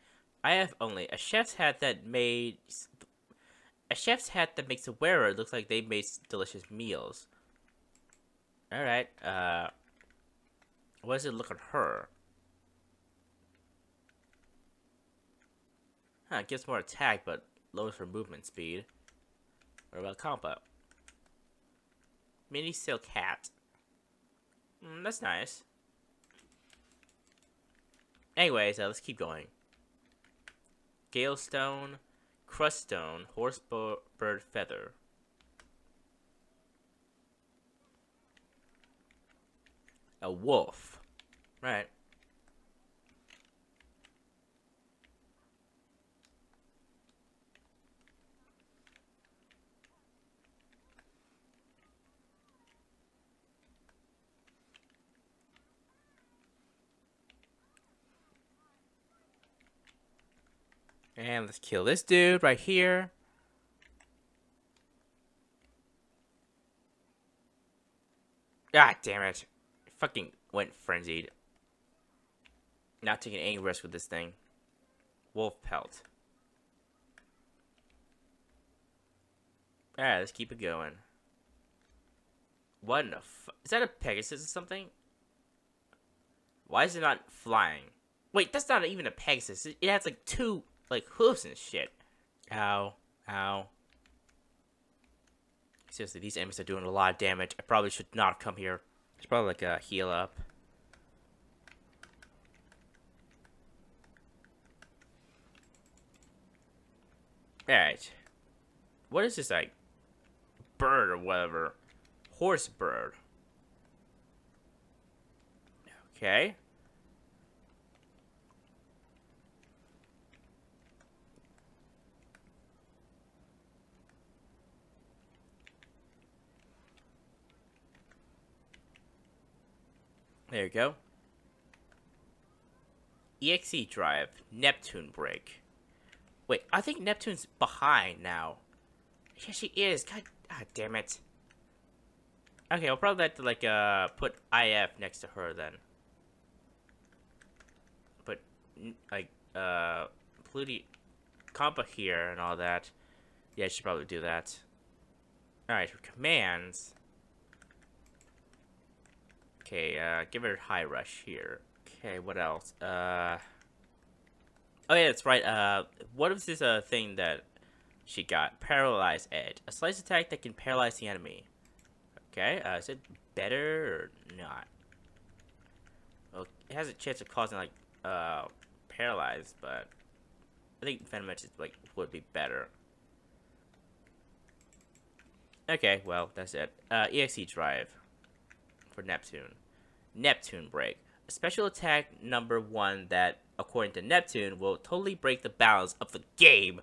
I have only a chef's hat that made... A chef's hat that makes the wearer look like they made delicious meals. Alright, what does it look on her? Huh, it gives more attack, but lowers her movement speed. What about Compa? Mini Silk Hat. That's nice. Anyways, let's keep going. Gale Stone, Crust Stone, Horse Bird Feather. A wolf. Right. And let's kill this dude right here. God damn it. I fucking went frenzied. Not taking any risk with this thing. Wolf pelt. Alright, let's keep it going. What in the fuck? Is that a Pegasus or something? Why is it not flying? Wait, that's not even a Pegasus. It has like two... like hooves and shit. Ow. Ow. Seriously, these enemies are doing a lot of damage. I probably should not have come here. It's probably like a heal up. Alright. What is this, like, bird or whatever? Horse bird. Okay. There you go. EXE drive. Neptune break. Wait, I think Neptune's behind now. Yeah, she is. God damn it. Okay, I'll probably have to, like, put IF next to her then. Put, like, Compa here and all that. Yeah, I should probably do that. Alright, commands. Okay, give her high rush here. Okay, what else? Oh yeah, that's right. What was this thing that she got? Paralyze Edge. A slice attack that can paralyze the enemy. Okay, is it better or not? Well, it has a chance of causing like paralyze, but I think Venom is like would be better. Okay, well that's it. EXE drive for Neptune. Neptune break. A special attack #1 that, according to Neptune, will totally break the balance of the game.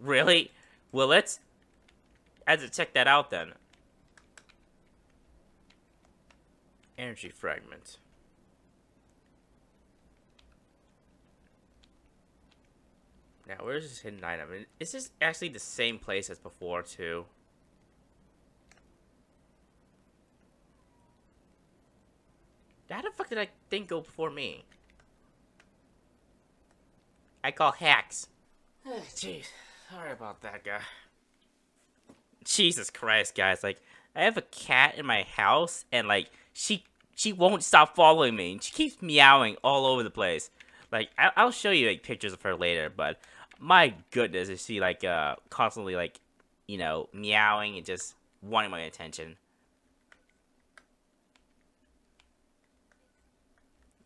Really? Will it? I have to check that out then. Energy fragment. Now, where's this hidden item? Is this actually the same place as before, too? How the fuck did that thing go before me? I call hacks. Jeez, sorry about that guy. Jesus Christ, guys. Like, I have a cat in my house, and, like, she won't stop following me. She keeps meowing all over the place. Like, I'll show you, like, pictures of her later, but my goodness, is she, like, constantly, like, you know, meowing and just wanting my attention.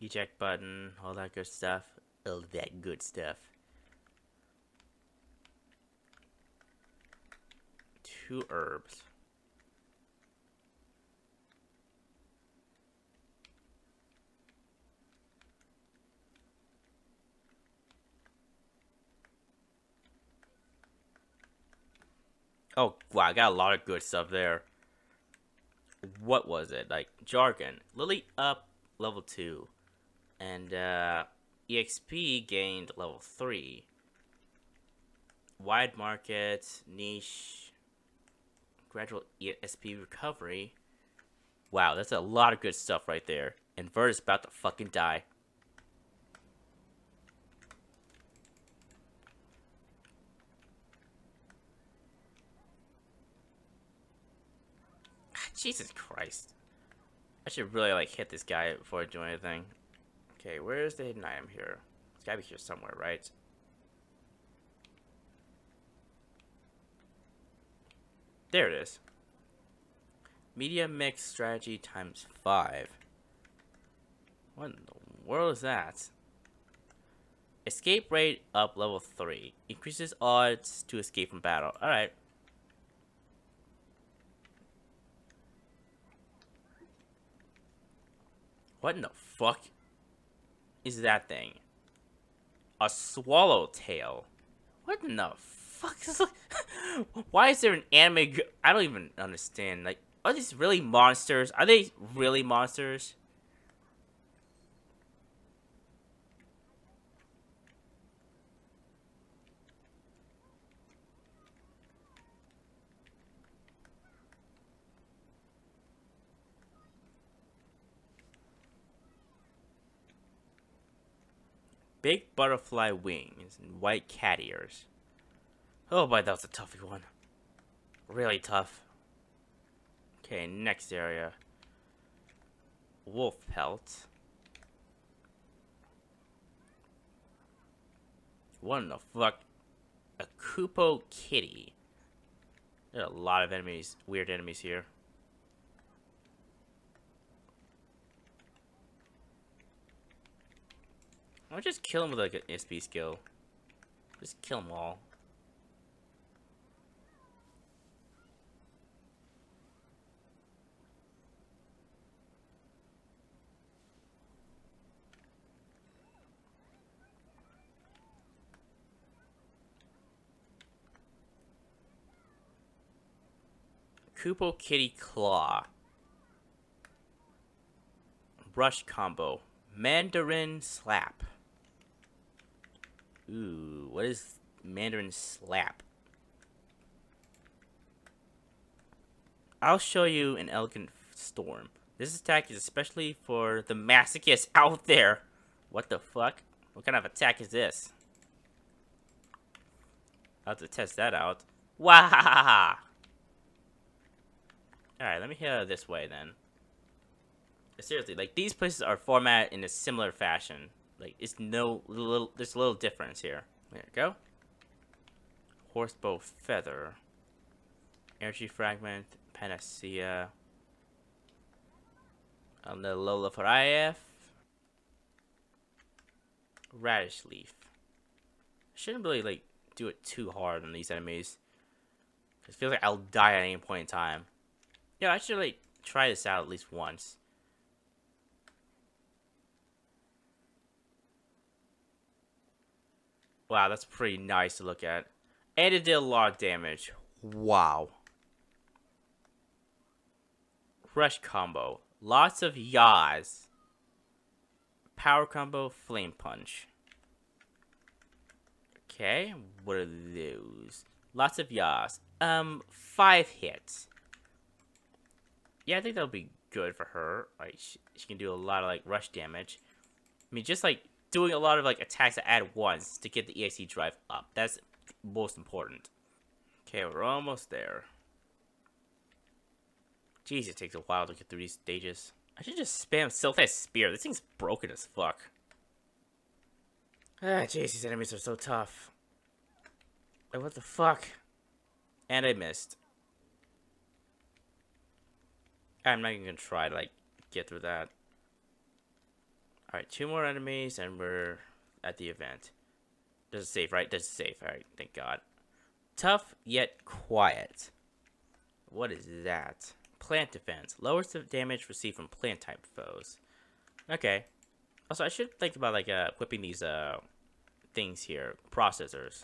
Eject button, all that good stuff. All that good stuff. 2 herbs. Oh, wow, I got a lot of good stuff there. What was it? Like, jargon. Lily up, level 2. And, EXP gained level 3. Wide market, niche, gradual ESP recovery. Wow, that's a lot of good stuff right there. And Vert is about to fucking die. Jesus Christ. I should really, like, hit this guy before I do anything. Okay, where's the hidden item here? It's gotta be here somewhere, right? There it is. Media mix strategy ×5. What in the world is that? Escape rate up level 3. Increases odds to escape from battle. Alright. What in the fuck is that thing? A swallowtail. What in the fuck is this? Why is there an anime? I don't even understand. Like, are these really monsters? Are they really monsters? Big butterfly wings and white cat ears. Oh boy, that was a toughy one. Really tough. Okay, next area. Wolf pelt. What in the fuck? A Kupo kitty. There are a lot of enemies, weird enemies here. I'll just kill him with like an ESP skill. Just kill them all. Kupo Kitty Claw. Rush combo. Mandarin slap. Ooh, what is Mandarin slap? I'll show you an elegant storm. This attack is especially for the masochists out there. What the fuck? What kind of attack is this? I'll have to test that out. Wahahaha! Alright, let me head this way then. Seriously, like, these places are formatted in a similar fashion. Like, it's no little, there's a little difference here. There we go. Horsebow feather. Energy fragment. Panacea. Another Lola for IF. Radish leaf. Shouldn't really, like, do it too hard on these enemies. It feels like I'll die at any point in time. Yeah, I should, like, try this out at least once. Wow, that's pretty nice to look at. And it did a lot of damage. Wow. Rush combo. Lots of yaws. Power combo, flame punch. Okay, what are those? Lots of yaws. 5 hits. Yeah, I think that'll be good for her. Like, she can do a lot of, like, rush damage. I mean, just, like, doing a lot of, like, attacks at once to get the EXE drive up. That's most important. Okay, we're almost there. Jeez, it takes a while to get through these stages. I should just spam Sylph's Spear. This thing's broken as fuck. Ah, jeez, these enemies are so tough. Like, what the fuck? And I missed. I'm not even gonna try to, like, get through that. Alright, 2 more enemies, and we're at the event. This is safe, right? This is safe. Alright, thank God. Tough, yet quiet. What is that? Plant defense. Lowers the damage received from plant-type foes. Okay. Also, I should think about, like, equipping these, things here. Processors.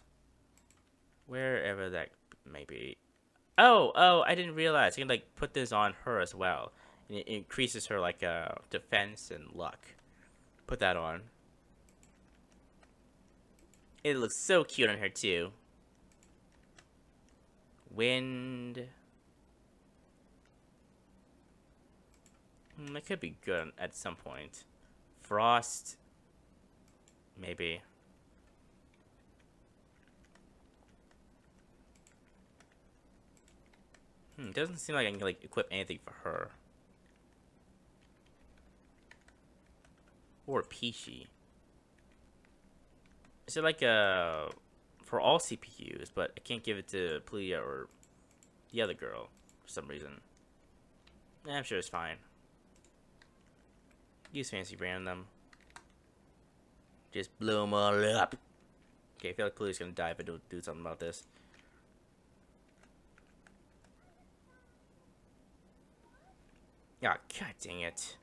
Wherever that may be. Oh, I didn't realize. You can, like, put this on her as well. And it increases her, like, defense and luck. Put that on. It looks so cute on her, too. Wind. That could be good at some point. Frost. Maybe. It doesn't seem like I can, like, equip anything for her. Or Pishi. Is it like a... for all CPUs, but I can't give it to Plutia or the other girl for some reason. I'm sure it's fine. Use fancy random. Just blow them all up. Okay, I feel like Plutia's gonna die if I don't do something about this. Oh, god dang it.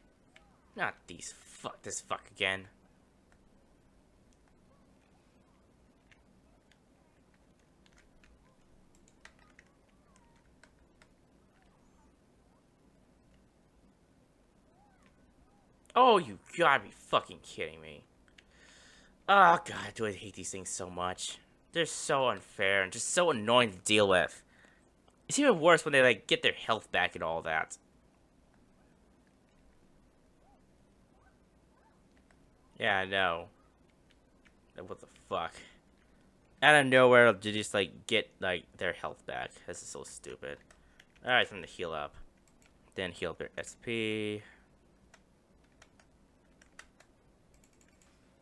Not these this fuck again. Oh, you gotta be fucking kidding me. Oh god, do I hate these things so much. They're so unfair and just so annoying to deal with. It's even worse when they, like, get their health back and all that. Yeah, I know. What the fuck? Out of nowhere, to just, like, get, like, their health back. This is so stupid. Alright, time to heal up. Then heal up their SP.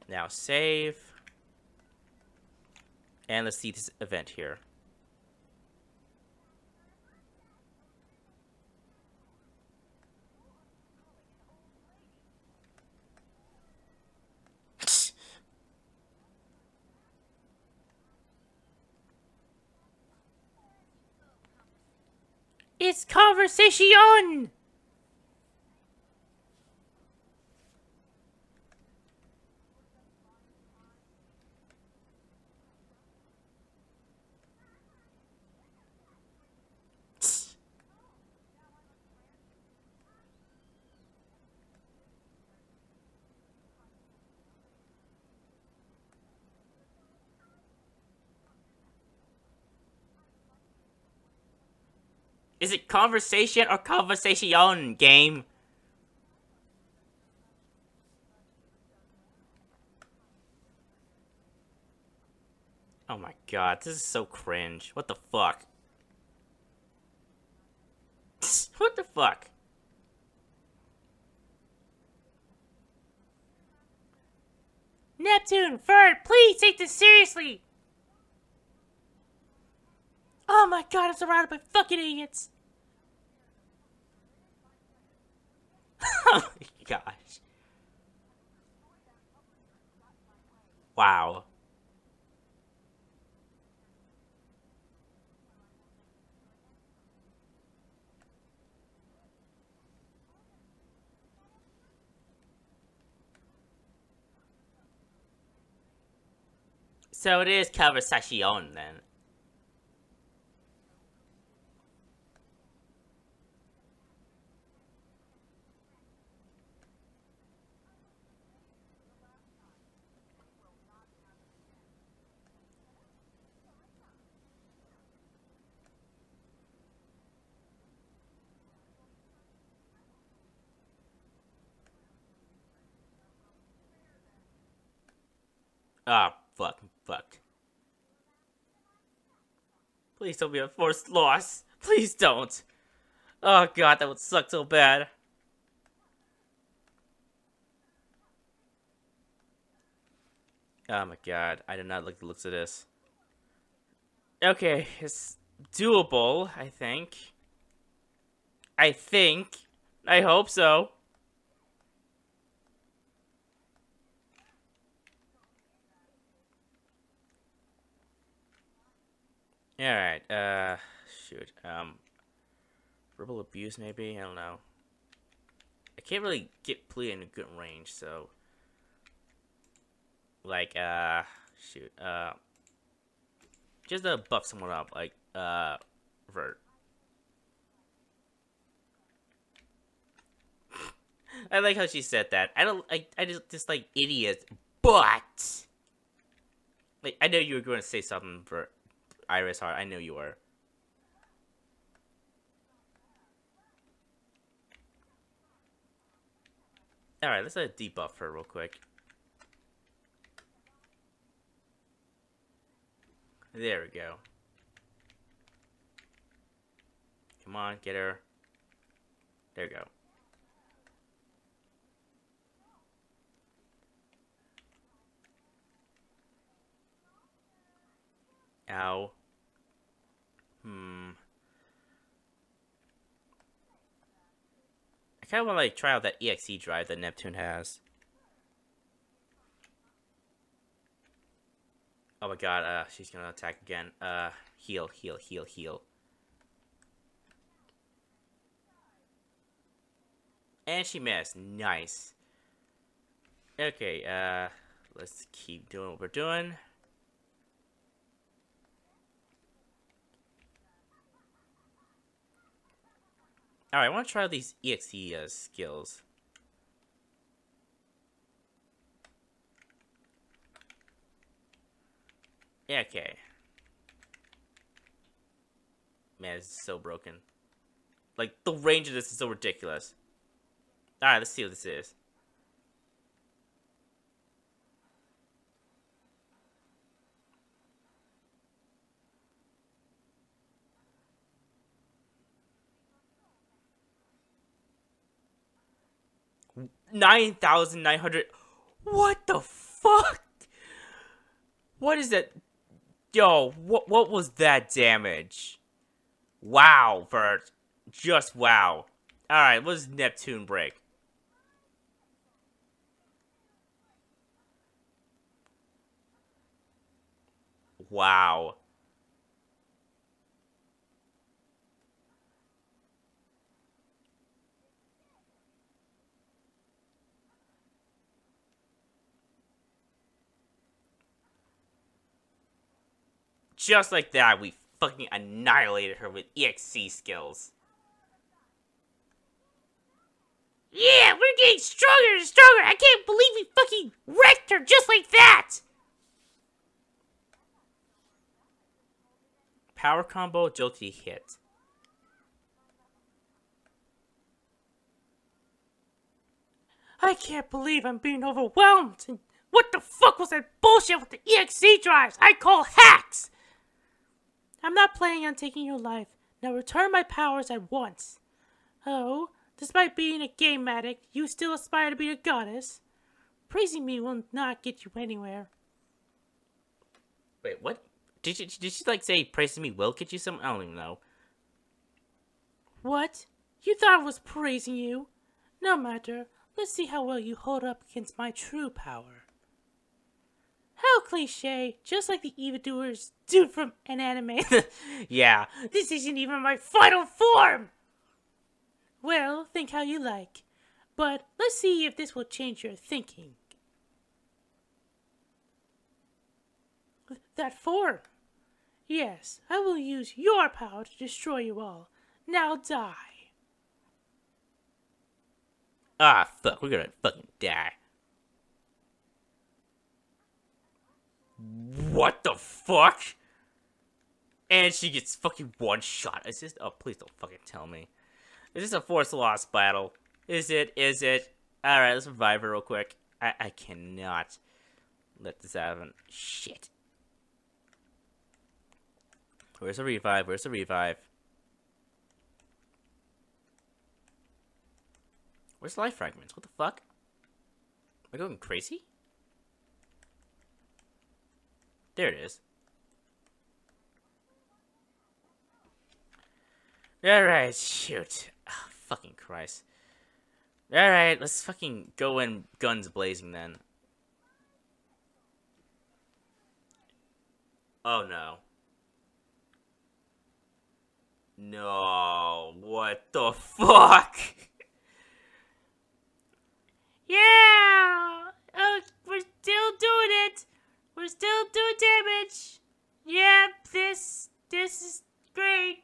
Now save. And let's see this event here. It's Conversation! Is it Conversation or Conversation, game? Oh my god, this is so cringe. What the fuck? What the fuck? Neptune, Vert, please take this seriously! Oh my god, I'm surrounded by fucking idiots! Oh my gosh. Wow. So it is Conversation then. Ah, fuck. Please don't be a forced loss. Please don't. Oh god, that would suck so bad. Oh my god, I did not like the looks of this. Okay, it's doable, I think. I hope so. Alright, shoot, verbal abuse maybe, I don't know. I can't really get Plutia in a good range, so, like, shoot, just to buff someone up, like, Vert. I like how she said that. I just like idiots, but, like, I know you were going to say something, Vert. Iris Heart, I knew you were. Alright, let's debuff her real quick. There we go. Come on, get her. There we go. Ow. I kind of want to like try out that EXE drive that Neptune has. Oh my god, she's gonna attack again. Heal. And she missed. Nice. Okay, let's keep doing what we're doing. Alright, I want to try these EXE skills. Yeah, okay. Man, this is so broken. Like, the range of this is so ridiculous. Alright, let's see what this is. $9,900. What the fuck? What is that? Yo, what was that damage? Wow, Vert. Just wow. Alright, what does Neptune break? Wow. Just like that, we fucking annihilated her with EXE skills. Yeah, we're getting stronger and stronger. I can't believe we fucking wrecked her just like that. Power combo, jolty hit. I can't believe I'm being overwhelmed and What the fuck was that bullshit with the EXE drives? I call hacks! I'm not planning on taking your life. Now return my powers at once. Oh, despite being a game addict, you still aspire to be a goddess. Praising me will not get you anywhere. Wait, what? Did she like say praising me will get you some? I don't even know. What? You thought I was praising you? No matter. Let's see how well you hold up against my true power. How cliche, just like the evildoers dude from an anime. Yeah. This isn't even my final form! Well, think how you like. But let's see if this will change your thinking. That form? Yes, I will use your power to destroy you all. Now die. Ah, fuck, we're gonna fucking die. What the fuck? And she gets fucking one shot. Is this? Oh, please don't fucking tell me. Is this a force loss battle? Is it? Is it? Alright, let's revive her real quick. I cannot let this happen. Shit. Where's the revive? Where's the revive? Where's life fragments? What the fuck? Am I going crazy? There it is. Alright, shoot. Oh, fucking Christ. Alright, let's fucking go in guns blazing then. Oh no. No, what the fuck? Yeah! Oh, we're still doing it! We're still doing damage! Yep, this is great.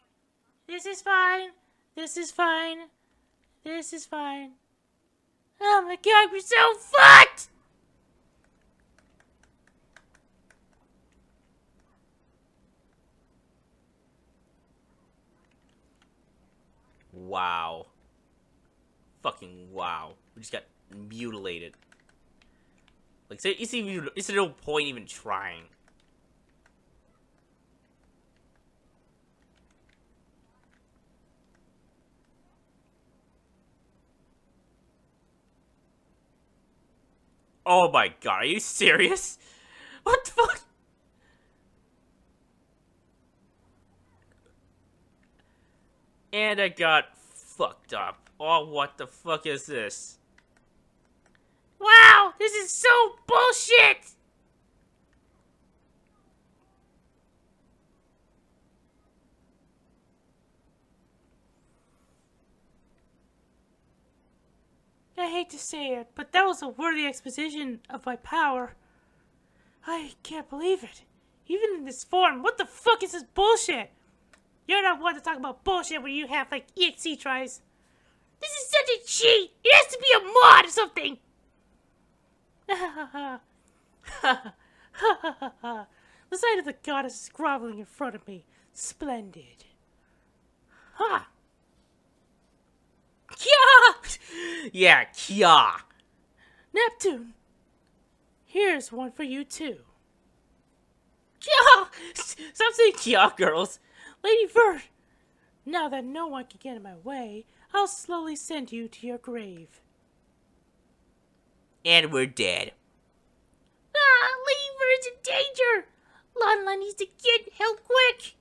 This is fine. This is fine. This is fine. Oh my god, we're so fucked! Wow. Fucking wow. We just got mutilated. Like, so it's no point even trying. Oh my god, are you serious? What the fuck? And I got fucked up. Oh, what the fuck is this? Wow, this is so bullshit! I hate to say it, but that was a worthy exposition of my power. I can't believe it. Even in this form, what the fuck is this bullshit? You're not one to talk about bullshit when you have, like, EXE tries. This is such a cheat! It has to be a mod or something! The sight of the goddess is groveling in front of me. Splendid. Ha! Huh. Kia! Yeah, Kia! Neptune! Here's one for you too. Kia! Stop saying Kia, girls! Lady Vert! Now that no one can get in my way, I'll slowly send you to your grave. And we're dead. Ah, Lady Vert's in danger! Lanlan needs to get help quick!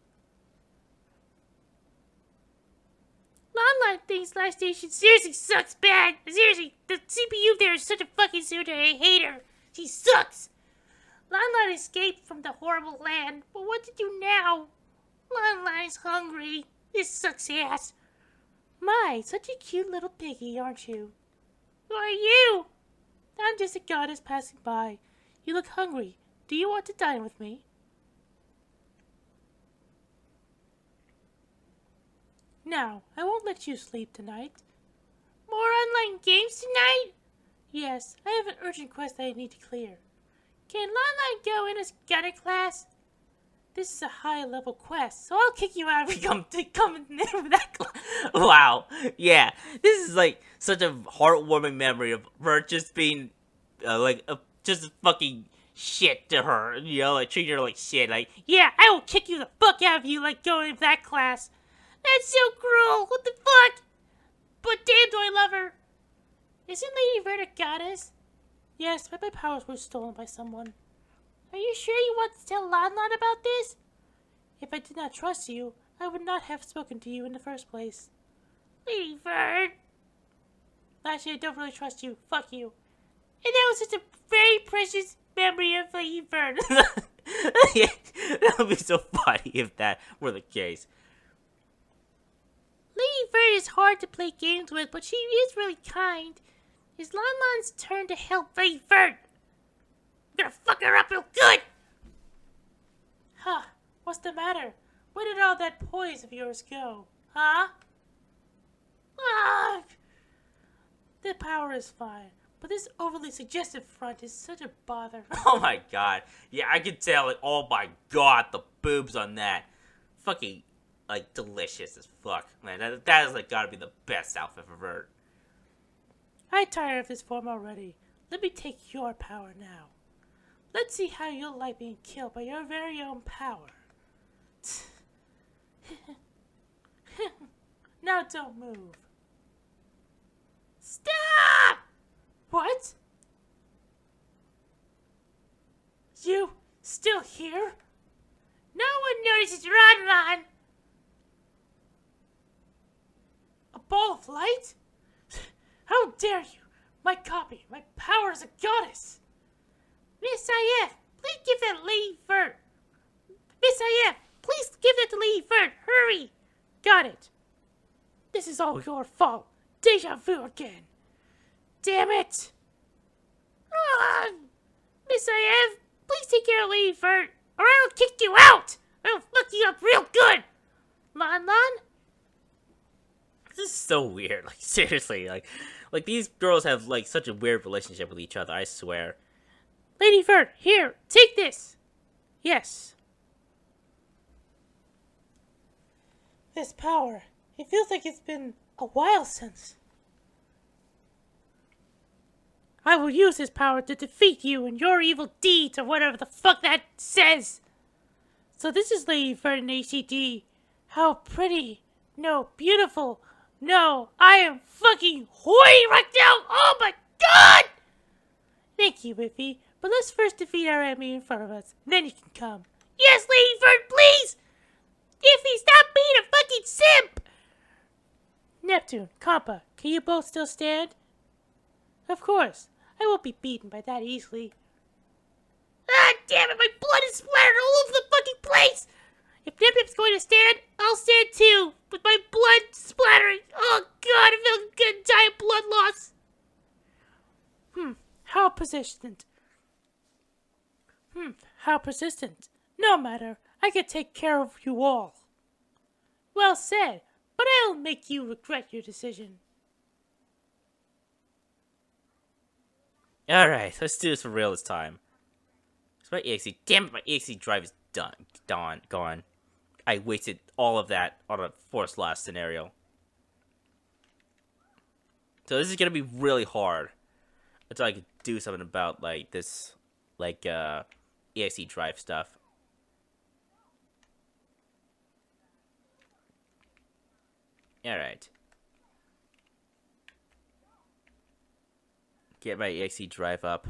Lanlan thinks Lastation seriously sucks bad! Seriously, the CPU there is such a fucking suitor, I hate her! She sucks! Lanlan escaped from the horrible land, but what to do now? Lanlan is hungry. This sucks ass. My, such a cute little piggy, aren't you? Who are you? I'm just a goddess passing by. You look hungry. Do you want to dine with me? No, I won't let you sleep tonight. More online games tonight? Yes, I have an urgent quest that I need to clear. Can Lanlan go in as goddess class? This is a high-level quest, so I'll kick you out if you come in with that class. Wow. Yeah. This is, like, such a heartwarming memory of Vert just being, like, just fucking shit to her, you know, like treating her like shit, like, yeah, I will kick you the fuck out of you, like going to that class. That's so cruel, what the fuck? But damn, do I love her. Isn't Lady Vert a goddess? Yes, but my powers were stolen by someone. Are you sure you want to tell Lan Lan about this? If I did not trust you, I would not have spoken to you in the first place. Lady Vert! Actually, I don't really trust you. Fuck you. And that was such a very precious memory of Lady Vert. Yeah, that would be so funny if that were the case. Lady Vert is hard to play games with, but she is really kind. It's Lan Lan's turn to help Lady Vert. I'm gonna fuck her up real good! Huh, what's the matter? Where did all that poise of yours go? Huh? Ah! The power is fine, but this overly suggestive front is such a bother. Oh my god. Yeah, I can tell it. Oh my god, the boobs on that. Fucking, like, delicious as fuck. Man, that is, like, gotta be the best outfit for Vert. I'm tired of this form already. Let me take your power now. Let's see how you'll like being killed by your very own power. Now don't move. Stop! What? You still here? No one notices Lan Lan! A ball of light? How dare you! My copy, my power as a goddess! Miss IF, please give that Lady Vert! Miss IF, please give that to Lady Vert! Hurry! Got it! This is all your fault! Deja vu again! Damn it! Miss IF, please take care of Lady Vert, or I'll kick you out! I'll fuck you up real good! Lan Lan? This is so weird, like, seriously, like these girls have, like, such a weird relationship with each other, I swear. Lady Vert, here, take this! Yes. This power, it feels like it's been a while since. I will use this power to defeat you and your evil deeds or whatever the fuck that says. So this is Lady Vert in HCD. How pretty. No, beautiful. No, I am fucking horny right now. Oh my god! Thank you, Iffy. But let's first defeat our enemy in front of us. Then you can come. Yes, Lady Vert, please! Iffy, stop being a fucking simp! Neptune, Compa, can you both still stand? Of course. I won't be beaten by that easily. Ah, damn it! My blood is splattered all over the fucking place! If Nip-Nip's going to stand, I'll stand too, with my blood splattering. Oh god, I feel like a giant blood loss. How persistent. No matter, I can take care of you all. Well said, but I'll make you regret your decision. Alright, let's do this for real this time. It's my EXE. Damn it, my EXE drive is gone. I wasted all of that on a forced loss scenario. So this is gonna be really hard until I can do something about like this, like EXE drive stuff. All right, get my EXE drive up.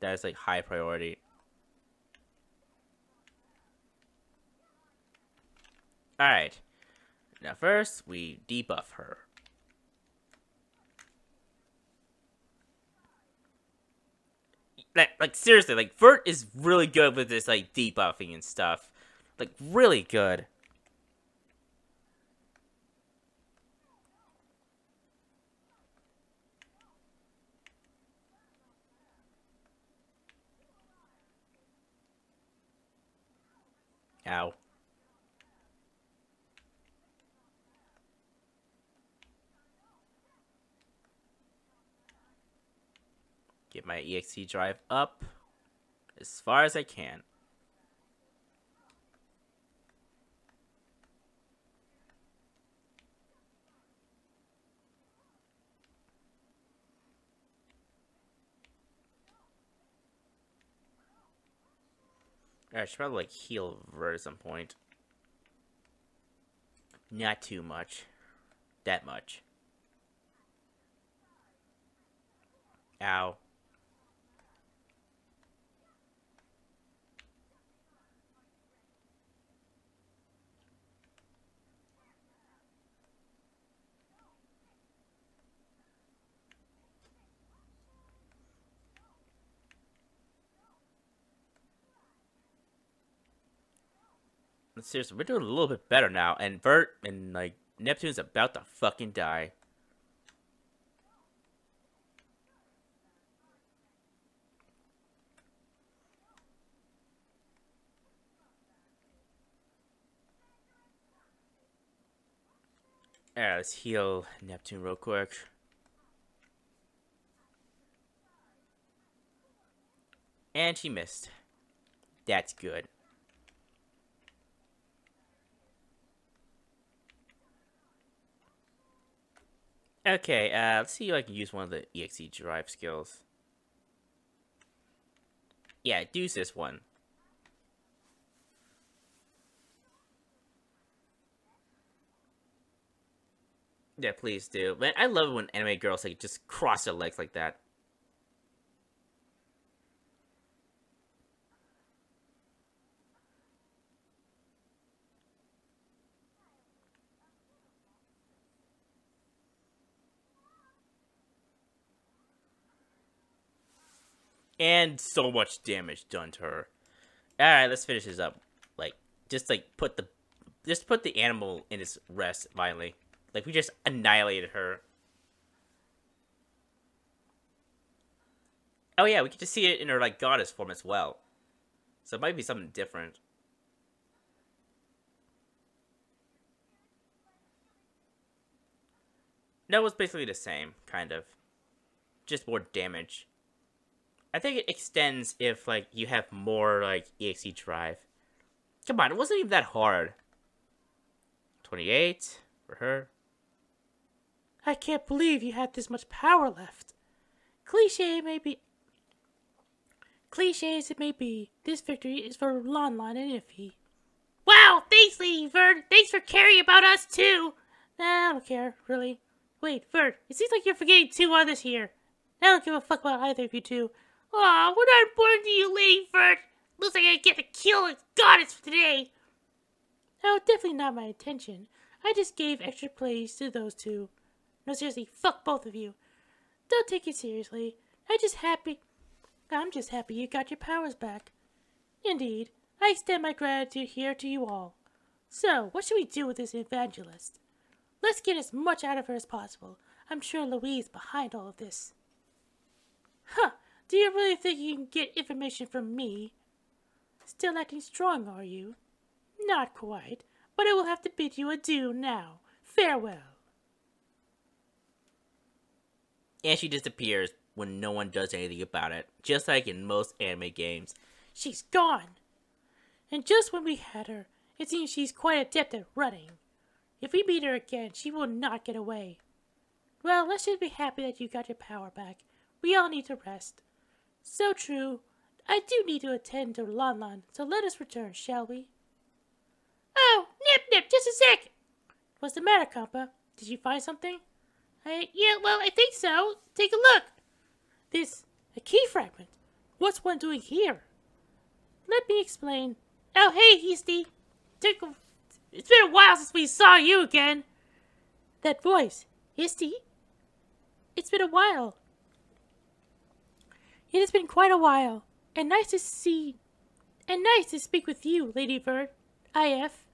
That is like high priority. All right, now first we debuff her. Like seriously, like Vert is really good with this like debuffing and stuff. Like really good. Ow. Get my EXE drive up as far as I can. I should probably, like, heal Vert at some point. Not too much. That much. Ow. Seriously, we're doing a little bit better now, and Vert and, like, Neptune's about to fucking die. Alright, let's heal Neptune real quick. And she missed. That's good. Okay, let's see if I can use one of the EXE drive skills. Yeah, use this one. Yeah, please do. Man, I love when anime girls, like, just cross their legs like that. And so much damage done to her. Alright, let's finish this up. Just put the animal in its rest, finally. Like, we just annihilated her. Oh yeah, we get to see it in her, like, goddess form as well. So it might be something different. No, it was basically the same, kind of. Just more damage. I think it extends if, like, you have more, like, EXE drive. Come on, it wasn't even that hard. 28 for her. I can't believe you had this much power left. Cliche as it may be, this victory is for Lanlan and Iffy. Wow, thanks, Lady Vert. Thanks for caring about us, too. Nah, I don't care, really. Wait, Vert, it seems like you're forgetting two others here. I don't give a fuck about either of you two. Aw, oh, we're not important to you, Lady Vert. Looks like I get to kill a goddess for today. No, definitely not my intention. I just gave extra plays to those two. No, seriously, fuck both of you. Don't take it seriously. I'm just happy you got your powers back. Indeed, I extend my gratitude here to you all. So, what should we do with this evangelist? Let's get as much out of her as possible. I'm sure Lowee is behind all of this. Huh. Do you really think you can get information from me? Still acting strong, are you? Not quite, but I will have to bid you adieu now. Farewell. And she disappears when no one does anything about it, just like in most anime games. She's gone! And just when we had her, it seems she's quite adept at running. If we meet her again, she will not get away. Well, let's just be happy that you got your power back. We all need to rest. So true. I do need to attend to Lanlan, so let us return, shall we? Oh, Nip, just a sec! What's the matter, Compa? Did you find something? Yeah, well, I think so. Take a look! This, a key fragment. What's one doing here? Let me explain. Oh, hey, Heasty! It's been a while since we saw you again! That voice, Heasty? It's been a while. It has been quite a while, and nice to speak with you, Lady Vert, IF.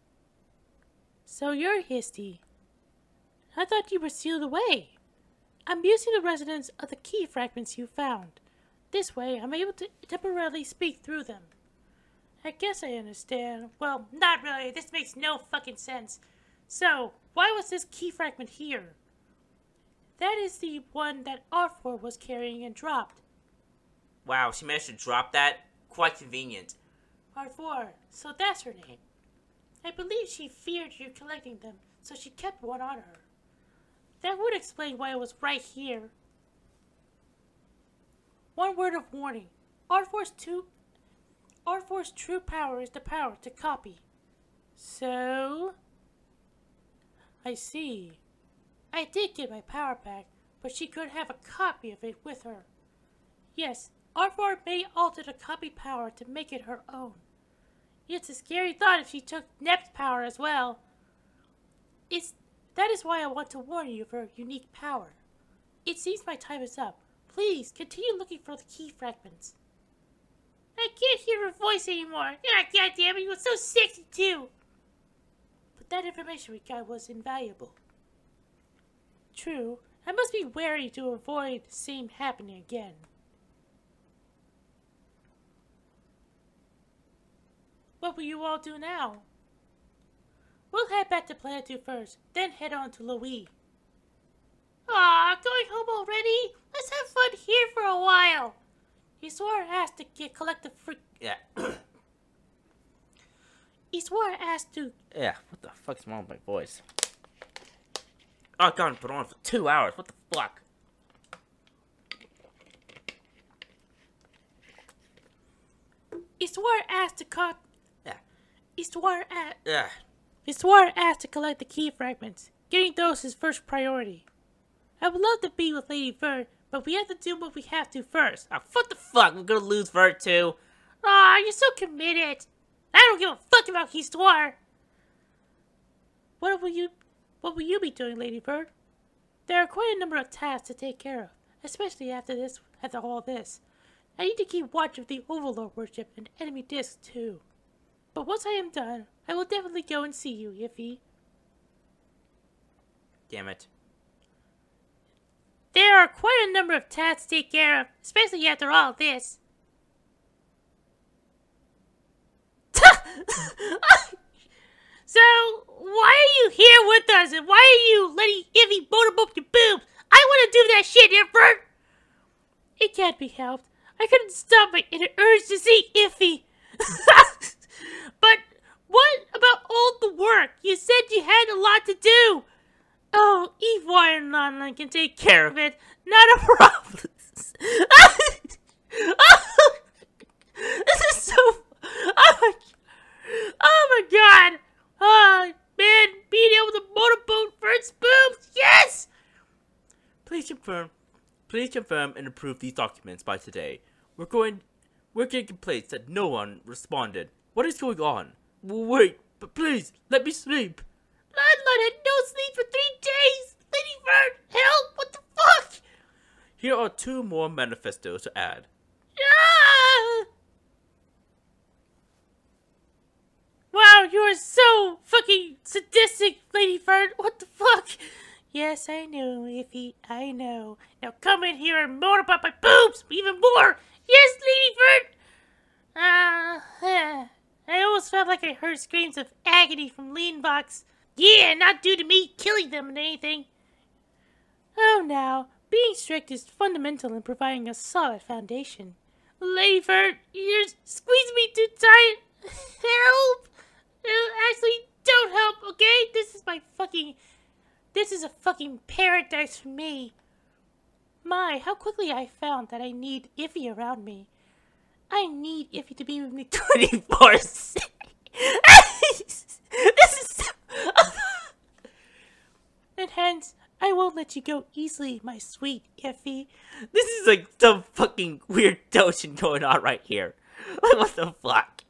So you're Histy. I thought you were sealed away. I'm using the resonance of the key fragments you found. This way, I'm able to temporarily speak through them. I guess I understand. Well, not really. This makes no fucking sense. So, why was this key fragment here? That is the one that Arfoire was carrying and dropped. Wow, she managed to drop that? Quite convenient. Arfoire, so that's her name. I believe she feared you collecting them, so she kept one on her. That would explain why it was right here. One word of warning. Arfoire's two Arfoire's true power is the power to copy. So... I see. I did get my power back, but she could have a copy of it with her. Yes, Arfoire may alter the copy power to make it her own. It's a scary thought if she took Nep's power as well. That is why I want to warn you of her unique power. It seems my time is up. Please, continue looking for the key fragments. I can't hear her voice anymore. Ah, goddamn it, it was so sexy too. But that information we got was invaluable. True, I must be wary to avoid the same happening again. What will you all do now? We'll head back to Planet 2 first, then head on to Lowee. Aw, going home already? Let's have fun here for a while. What the fuck's wrong with my voice? I've gone put on for 2 hours. What the fuck? Histoire asked to collect the key fragments. Getting those is first priority. I would love to be with Lady Vert, but we have to do what we have to first. Oh, what the fuck? We're gonna lose Vert too. Aw, you're so committed. I don't give a fuck about Histoire. What will you be doing, Lady Vert? There are quite a number of tasks to take care of, especially after all this. I need to keep watch of the Overlord worship and enemy discs too. But once I am done, I will definitely go and see you, Iffy. Damn it. There are quite a number of tasks to take care of, especially after all this. So, why are you here with us, and why are you letting Iffy motorboat your boobs? I want to do that shit, Iffy! It can't be helped. I couldn't stop my inner urge to see Iffy. But what about all the work? You said you had a lot to do. Oh, Ivoire and Lana can take care of it. Not a problem. This is so... Oh my god. Oh, man, being able to motorboat Vert's boobs. Yes! Please confirm and approve these documents by today. We're getting complaints that no one responded. What is going on? Wait, but please, let me sleep. Landlord had no sleep for 3 days. Lady Vert, help, what the fuck? Here are 2 more manifestos to add. Ah! Wow, you are so fucking sadistic, Lady Vert. What the fuck? Yes, I know, Iffy, I know. Now come in here and moan about my boobs even more. Yes, Lady Vert. I almost felt like I heard screams of agony from Leanbox. Yeah, not due to me killing them and anything. Oh, now, being strict is fundamental in providing a solid foundation. Lady Vert, you're squeezing me too tight. Help! Actually, don't help, okay? This is a fucking paradise for me. My, how quickly I found that I need Iffy around me. I need Iffy to be with me 24/7. This is so... And hence, I won't let you go easily, my sweet Iffy. This is like some fucking weird notion going on right here. Like, what the fuck?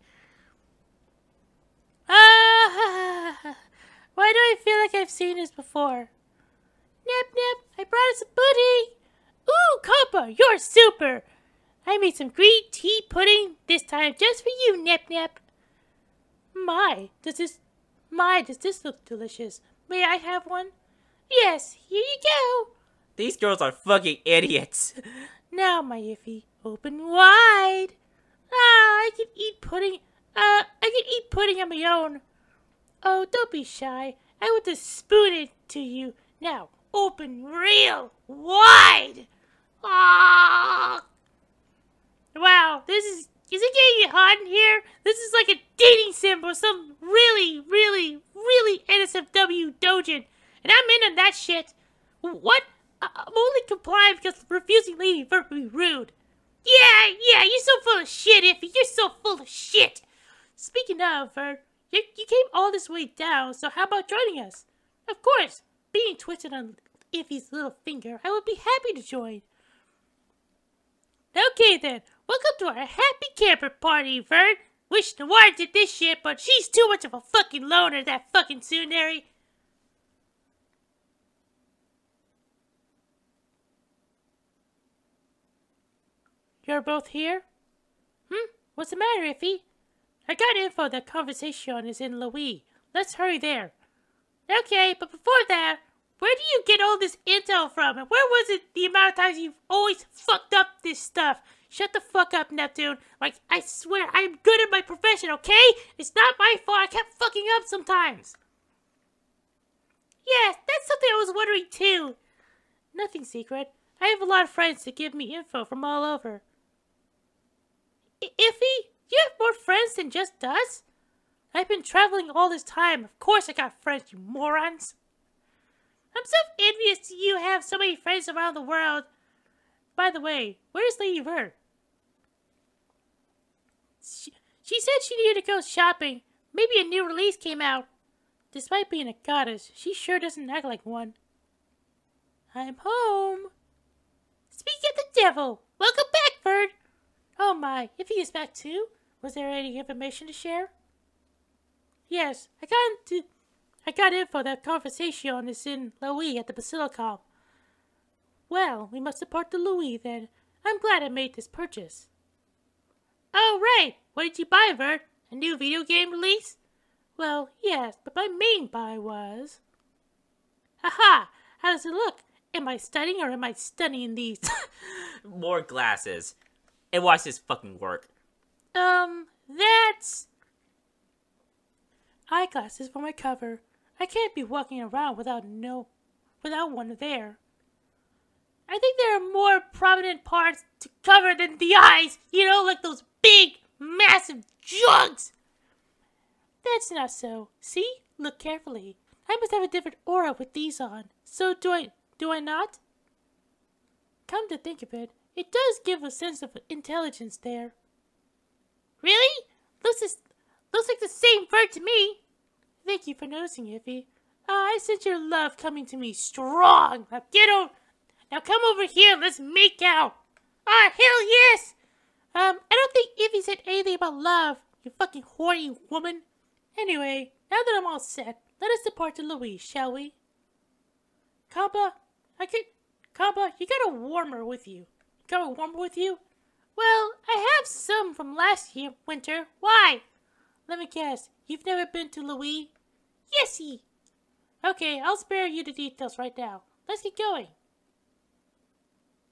Why do I feel like I've seen this before? Nip, I brought us a booty! Ooh, Compa, you're super! I made some green tea pudding this time just for you, Nip. My, does this look delicious? May I have one? Yes, here you go. These girls are fucking idiots. Now, my Iffy, open wide. I can eat pudding on my own. Oh, don't be shy. I want to spoon it to you. Now, open real wide. Ah. Wow, is it getting hot in here? This is like a dating sim or some really NSFW dojin. And I'm in on that shit. What? I'm only complying because refusing Lady Vert would be rude. Yeah, you're so full of shit, Iffy. You're so full of shit. Speaking of, Vert, you came all this way down, so how about joining us? Of course, being twisted on Iffy's little finger, I would be happy to join. Okay then, welcome to our happy camper party, Vert. Wish Noir did this shit, but she's too much of a fucking loner, that fucking tsundere. You're both here? What's the matter, Iffy? I got info that Conversation is in Lowee. Let's hurry there. Okay, but before that, where do you get all this intel from? And where was it the amount of times you've always fucked up this stuff? Shut the fuck up, Neptune. Like, I swear, I'm good at my profession, okay? It's not my fault. I kept fucking up sometimes. Yes, that's something I was wondering too. Nothing secret. I have a lot of friends that give me info from all over. Iffy, you have more friends than just us? I've been traveling all this time. Of course I got friends, you morons. I'm so envious you have so many friends around the world. By the way, where's Lady Vert? She said she needed to go shopping. Maybe a new release came out. Despite being a goddess, she sure doesn't act like one. I'm home. Speak of the devil. Welcome back, Vert. Oh my, Iffy is back too? Was there any information to share? Yes, I got info that Conversation is in Lowee at the Basilicom. Well, we must depart to Lowee then. I'm glad I made this purchase. Oh right! What did you buy, Vert? A new video game release? Well, yes, but my main buy was... Haha! How does it look? Am I studying or am I stunning these? More glasses. And watch this fucking work. That's... eyeglasses for my cover. I can't be walking around without one there. I think there are more prominent parts to cover than the eyes. You know, like those big, massive jugs. That's not so. See? Look carefully. I must have a different aura with these on. So do I not? Come to think of it, it does give a sense of intelligence there. Really? Looks like the same bird to me. Thank you for noticing, Iffy. I sense your love coming to me strong. Now come over here and let's make out. Ah, hell yes! I don't think Iffy said anything about love, you fucking horny woman. Anyway, now that I'm all set, let us depart to Lowee, shall we? Compa, you got a warmer with you. Well, I have some from last year, winter. Why? Let me guess, you've never been to Lowee? Yesy! Okay, I'll spare you the details right now. Let's get going.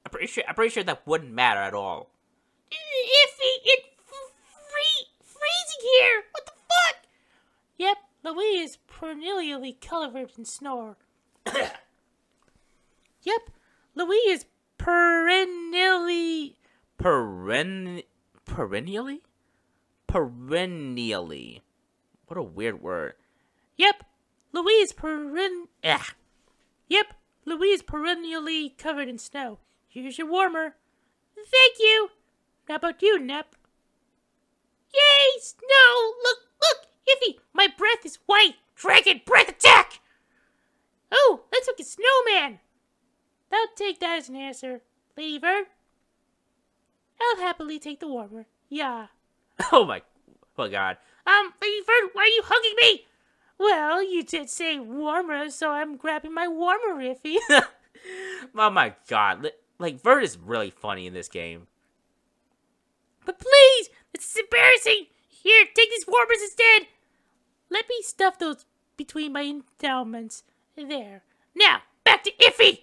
I'm pretty sure that wouldn't matter at all. Iffy, it's freezing here! What the fuck? Yep, Lowee is perennially covered in snow. Lowee is perennially. What a weird word. Lowee is perennially covered in snow. Here's your warmer. Thank you. How about you, Nep? Yay, snow! Look, Iffy, my breath is white. Dragon breath attack! Oh, let's look at Snowman. I'll take that as an answer. Lady Vert? I'll happily take the warmer. Yeah. Oh my god. Lady Vert, why are you hugging me? Well, you did say warmer, so I'm grabbing my warmer, Iffy. Oh my god. Like, Vert is really funny in this game. But please! This is embarrassing! Here, take these warmers instead! Let me stuff those between my endowments. There. Now, back to Iffy!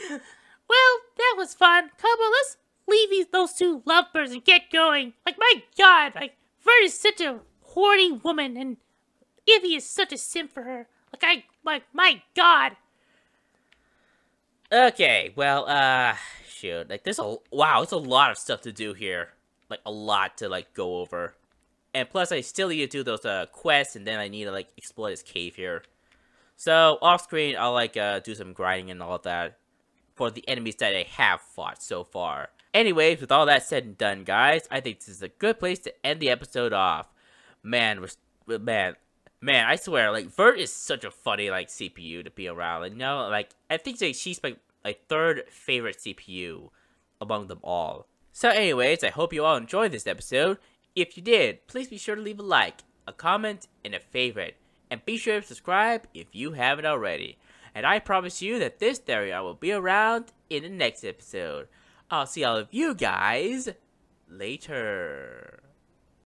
Well, that was fun. Come on, let's leave those two lovebirds and get going. Like, my god, like, Vert is such a horny woman, and Iffy is such a simp for her. My god. Okay, well, shoot. Like, there's a lot of stuff to do here. Like, a lot to, like, go over. And plus, I still need to do those, quests, and then I need to, like, explore this cave here. So, off screen, I'll, like, do some grinding and all of that. for the enemies that I have fought so far. Anyways, with all that said and done, guys, I think this is a good place to end the episode off. Man, I swear, like, Vert is such a funny, like, CPU to be around. Like, no, like, I think that she's my third favorite CPU among them all. So anyways, I hope you all enjoyed this episode. If you did, please be sure to leave a like, a comment, and a favorite. And be sure to subscribe if you haven't already. And I promise you that this Therion will be around in the next episode. I'll see all of you guys later.